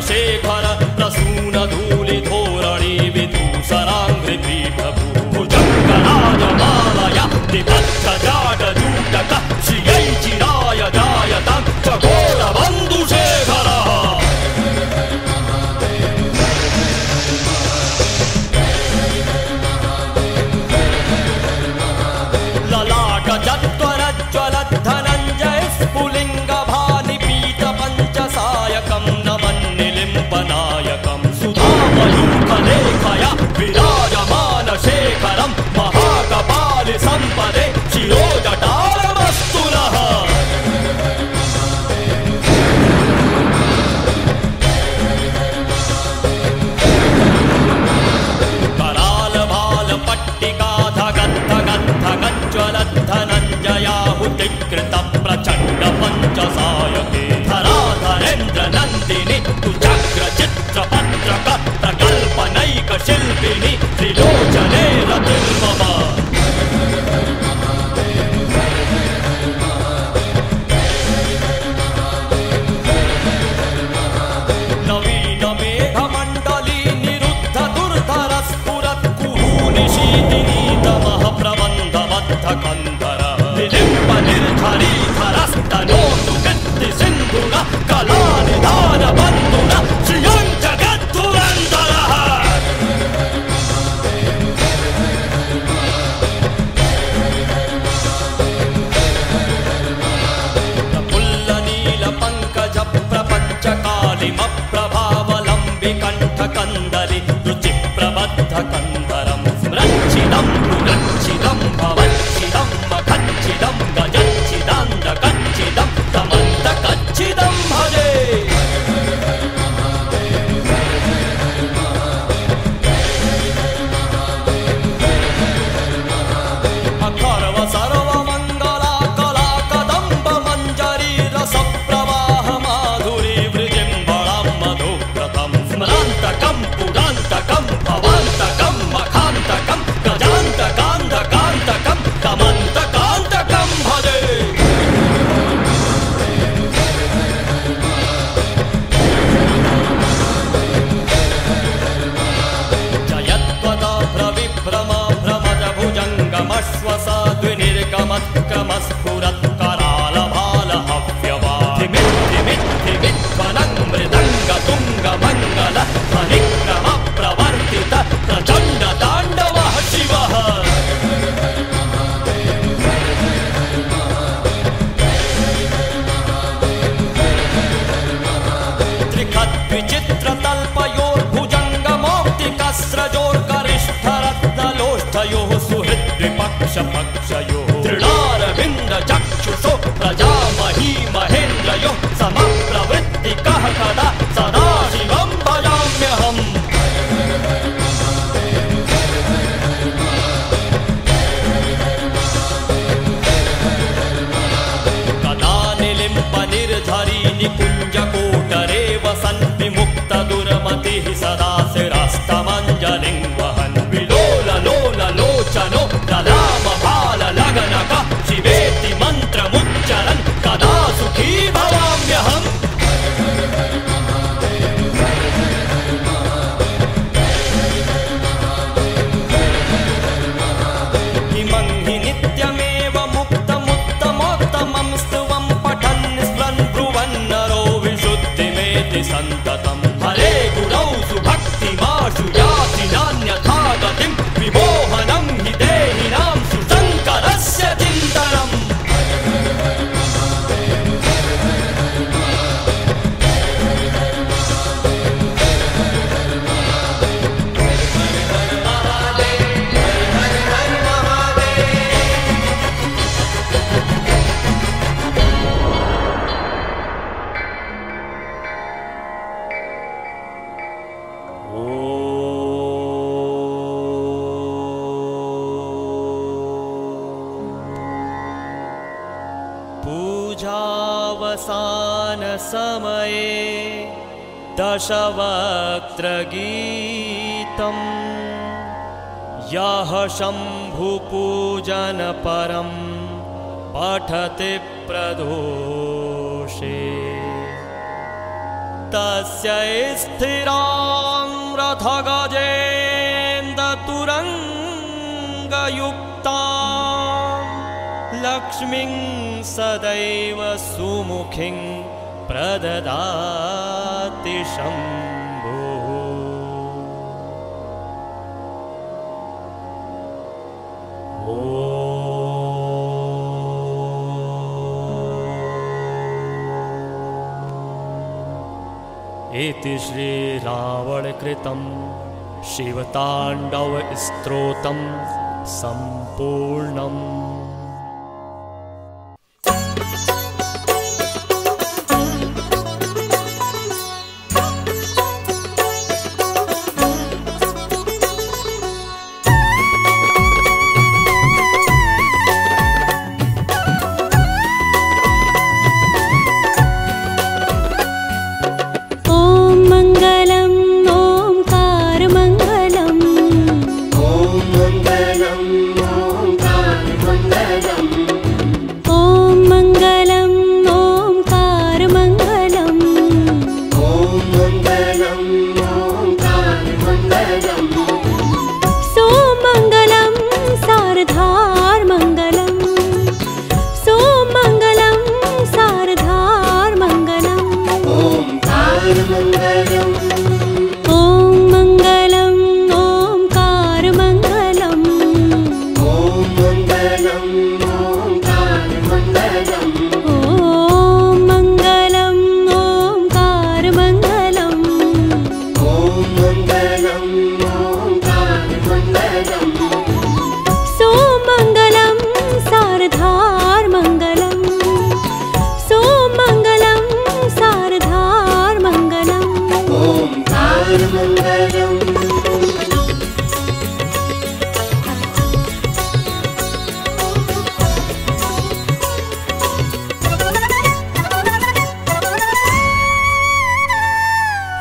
शेखर प्रसून धूलि धोरणी विदूषरांग्रि पीठ भूजंगराज मालय दिपत्तजाडजूटक श्रियै चिराय जायतां खगोल बन्धु शेखरः। ललाट चत्वर ज्वल धनञ्जय स्फुलिंग भानि पीत पंच सायकम् विराजमान शेखरं महाकपालि संपदे शिरोजटारमस्तुनः। करालभाल पट्टिका धगन्ध गन्ध गज्ज्वल धनञ्जयाहुतिकृत प्रचण्ड पञ्चसायके धराधरेन्द्र नन्दिनि तुचक्रचित्रपत्रक प्रकल्पनैक शिल्पिनि त्रिलोचने रतिर्मम। नवीन मेघमण्डली निरुद्ध दुर्धर स्फुरत् कुहूनि शीतिनीतमः प्रबन्धबद्ध कन्धरः निलिम्ब निर्झरीधरस्तनोतु कीर्ति सिन्धुना कलानिधान बन्धुना कंदरी रुचि प्रबद्ध कंदरम स्मृच्छिदं रुचिदं भवच्छिदं मखच्छिदं गजच्छिदं दकच्छिदं समन्त कच्छिदं भजे। अथर्व सर्व मंगला कला कदंब मंजरी रस प्रवाह माधुरी वृजिम्बळं मधुव्रतं स्मरान्त मस्फुरत् करालभाल हव्यवादिमिद्धिमिद्धिमिद्वनं मृदङ्गतुङ्गमङ्गल हरिक्रमप्रवर्तित प्रचण्ड ताण्डवः शिवः। त्रिखद्विचित्रतल्पयोर्भुजङ्गमौक्तिकस्रजोर्करिष्ठरत्नलोष्ठयोः सुहृद्विपक्षपक्षयोः चक्षुषो प्रजा मही महेन्द्रयो समप्रवृत्ति कः कदा सदा शिवं भजाम्यहम्। कदा निलिम्ब निर्झरी निकुञ्जकोटरे वसन् विमुक्त दुर्मतिः सदा शिरस्तमञ्जलिं वहन् विलोल लोल लोचनो ललाम भाल लगनक शिवेति मंत्रमुच्चरन् कदा सुखी भवाम्यहम्। इमं हि नित्यमेव मुक्तमुत्तमोत्तमं स्तुवं पठन् स्मरन् ब्रुवन् नरो विशुद्धिमेति सन्ततम्। हरे गुणौ सुभक्तिमाशु याति नान्यथा गतिं विमोहनं हि देहिनां सुशङ्करस्य चिन्तनम्। अवसानसमये दशवक्त्रगीतं यः शम्भुपूजनपरं पठति प्रदोषे तस्य स्थिरं रथगजेन्द्रतुरङ्गयुक्तां लक्ष्मीं सदैव सुमुखीं प्रददाति शम्भुः। इति श्री रावणकृतं शिव तांडव स्तोत्रम् सम्पूर्णम्।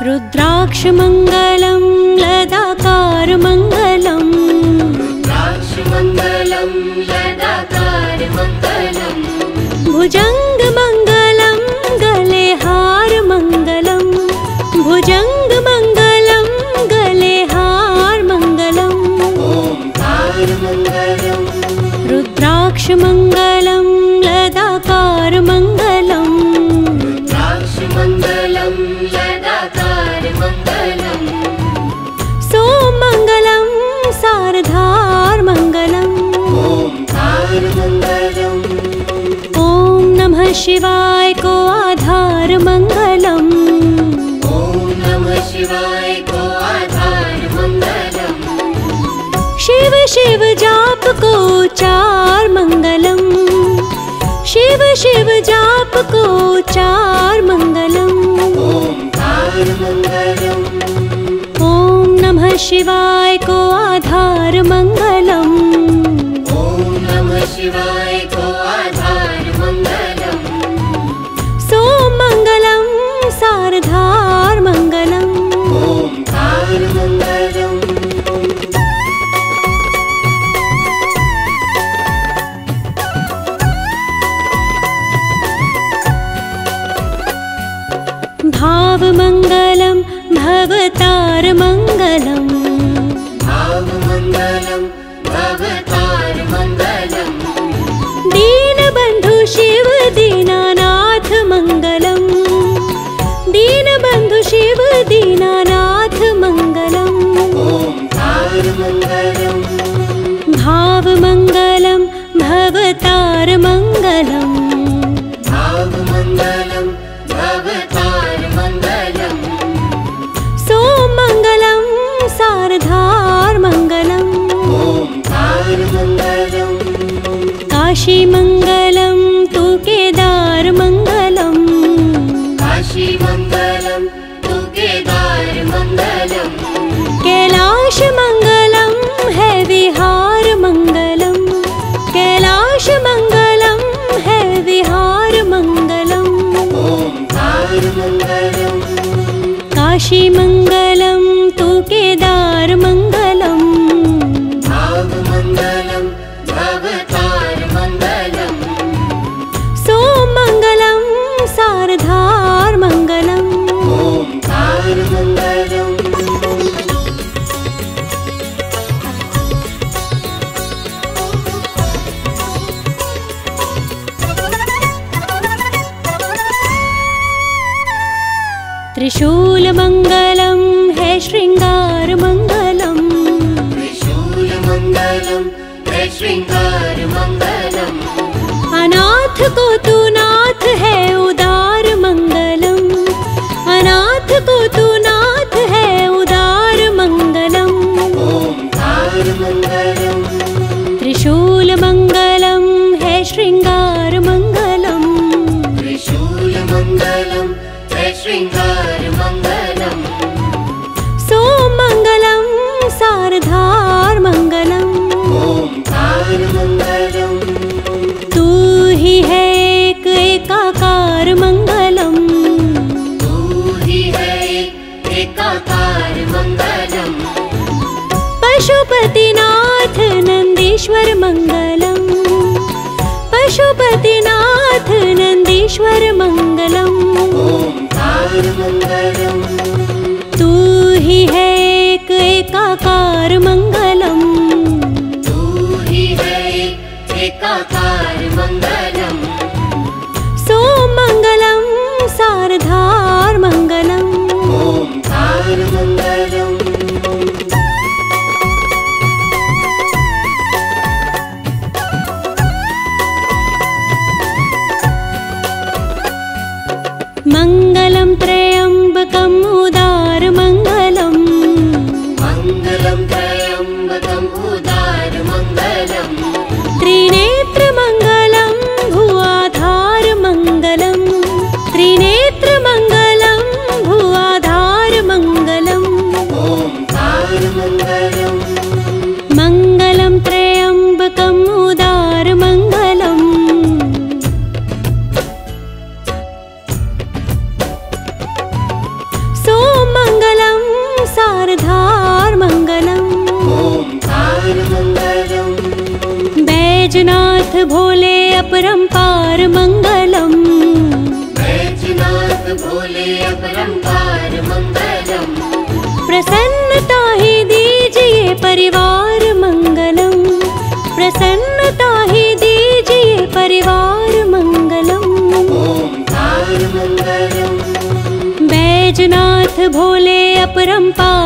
रुद्राक्षमङ्गलं ललाकारमङ्गलं रुद्राक्षमङ्गलं ललाकारमङ्गलं भुजङ्गमङ्गलं गलेहारमङ्गलं भुजङ्गमङ्गलं गलेहारमङ्गलं ओंकारमङ्गलं रुद्राक्षमङ्गलं ललाकारमङ्गलं रुद्राक्षमङ्गलं सोमंगलम सारधार मंगलम ओम नमः शिवाय को आधार मंगलम ओम नमः शिवाय को आधार मंगलम शिव शिव जाप को चार मंगलम शिव शिव जाप को चार मंगलम ॐ नमः शिवाय को आधार मंगलम ॐ नमः शिवाय को आधार मंगलम सोमंगलम सारधार मंगलम ओंकार मंगलम। भावमंगलम भवतार मंगलम भावमंगलम भवतार मंगलम दीनबंधु शिव दीनानाथ मंगलम दीनबंधु शिव दीनानाथ मंगलम ओंकार मंगलम भावमंगलम भवतार मंगलम भावमंगलम भवतार मंगलम सोमंगलम सारधार मंगलम ओंकार मंगलम काशी मंगलम तू केदार मंगलम काशी मंगलम तू केदार मंगलम कैलाश मंगलम है विहार मंगलम कैलाश मंगलम है विहार मंगलम काशी मंगलम तु केदार मंगलम भाव मंगलम भवतार मंगलम सोम मंगलम सारधार मंगलम ओमकार मंगलम। त्रिशूल मंगलम है श्रृंगार मंगलम त्रिशूल मंगलम है श्रृंगार मंगलम अनाथ को तू नाथ है उदार मंगलम अनाथ को तू नाथ है उदार मंगलम ओमकार मंगलम। त्रिशूल मंगलम है श्रृंगार मंगलम त्रिशूल मंगलम श्रृंगार मंगलम सोम मंगलम सारधार मंगलम ओमकार मंगलम। तू ही है एक एकाकार मंगलम तू ही है एक एकाकार मंगलम पशुपतिनाथ नंदीश्वर मंगलम पशुपतिनाथ नंदीश्वर मंगलम मंगलम। तू ही है एक एकाकार मंगलम तू ही है एकाकार मंगलम सोम मंगलम सारधार मंगलम ओमकार मंगलम। मंगलम त्रयंबकम उदार मंगलम त्रयंबकम उदार मंगलम त्रिनेत्र मंगलम भुवाधार मंगलम भुवाधार मंगलम ओमकार मंगलम। मंगलम त्रयंबकम उदार मंगलम सारधार मंगलम ओमकार मंगलम। बैजनाथ भोले अपरंपार मंगलम प्रसन्नता ही दीजिए परिवार मंगलम प्रसन्नता ही दीजिए परिवार मंगलम ओमकार मंगलम। बैजनाथ भोले अपरंपार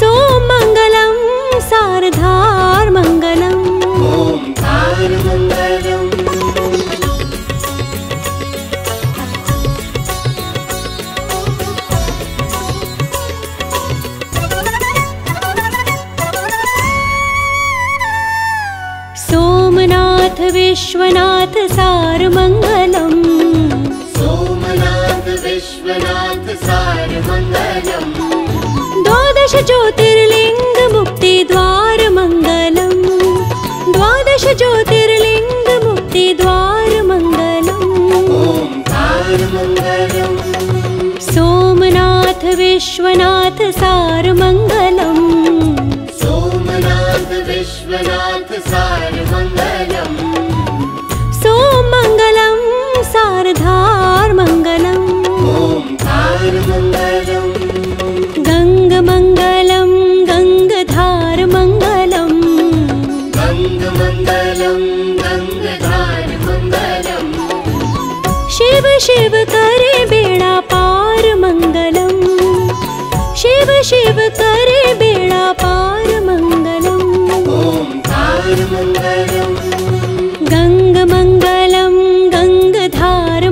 सोम मंगलम सारधार मंगलम ओमकार मंगलम। विश्वनाथ सार मंगलम सोमनाथ विश्वनाथ सार मंगलम द्वादश ज्योतिर्लिंग मुक्ति द्वार मंगलम द्वादश ज्योतिर्लिंग मुक्ति द्वार मंगलम ओमकार मंगलम। सोमनाथ विश्वनाथ सार मंगलम सोमनाथ विश्वनाथ सार मंगलम सोम मंगलम सारधार मंगलम ओमकार मंगलम। गंग मंगलम गंगधार मंगलम गंग मंगलम गंगधार मंगलम शिव शिव करे बेड़ा पार मंगलम शिव शिव करे बेड़ा पार मंगलम ओमकार मंगलम। मंगलम गंगधार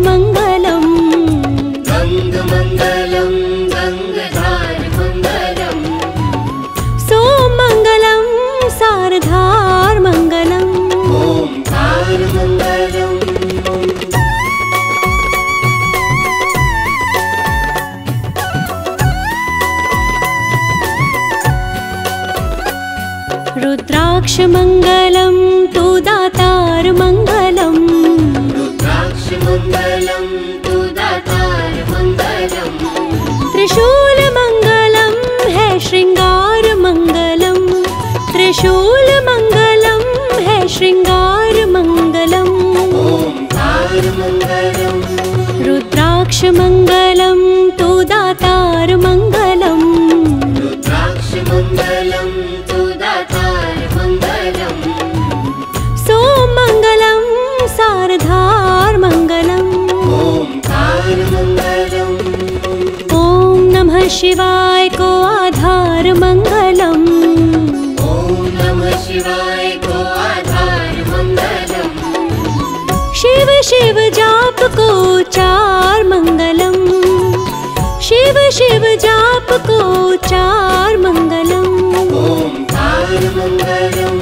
मंगलम सोम मंगलम सारधार मंगलम ओमकार मंगलम। रुद्राक्ष मंगलम तू दातार मंगलम शृंगार मंगलम ओमकार मंगलम रुद्राक्ष मंगलम तु दातार मंगलम रुद्राक्ष मंगलम तु दातार मंगलम सोम मंगलम सारधार मंगलम ओमकार मंगलम ओम नमः शिवाय को आधार मंगलम ओम नमः शिवाय शिव जाप को चार मंगलम शिव जाप को चार मंगलम ओमकार मंगलम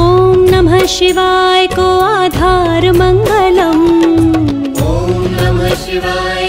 ओम नमः शिवाय को आधार मंगलम ओम नमः शिवाय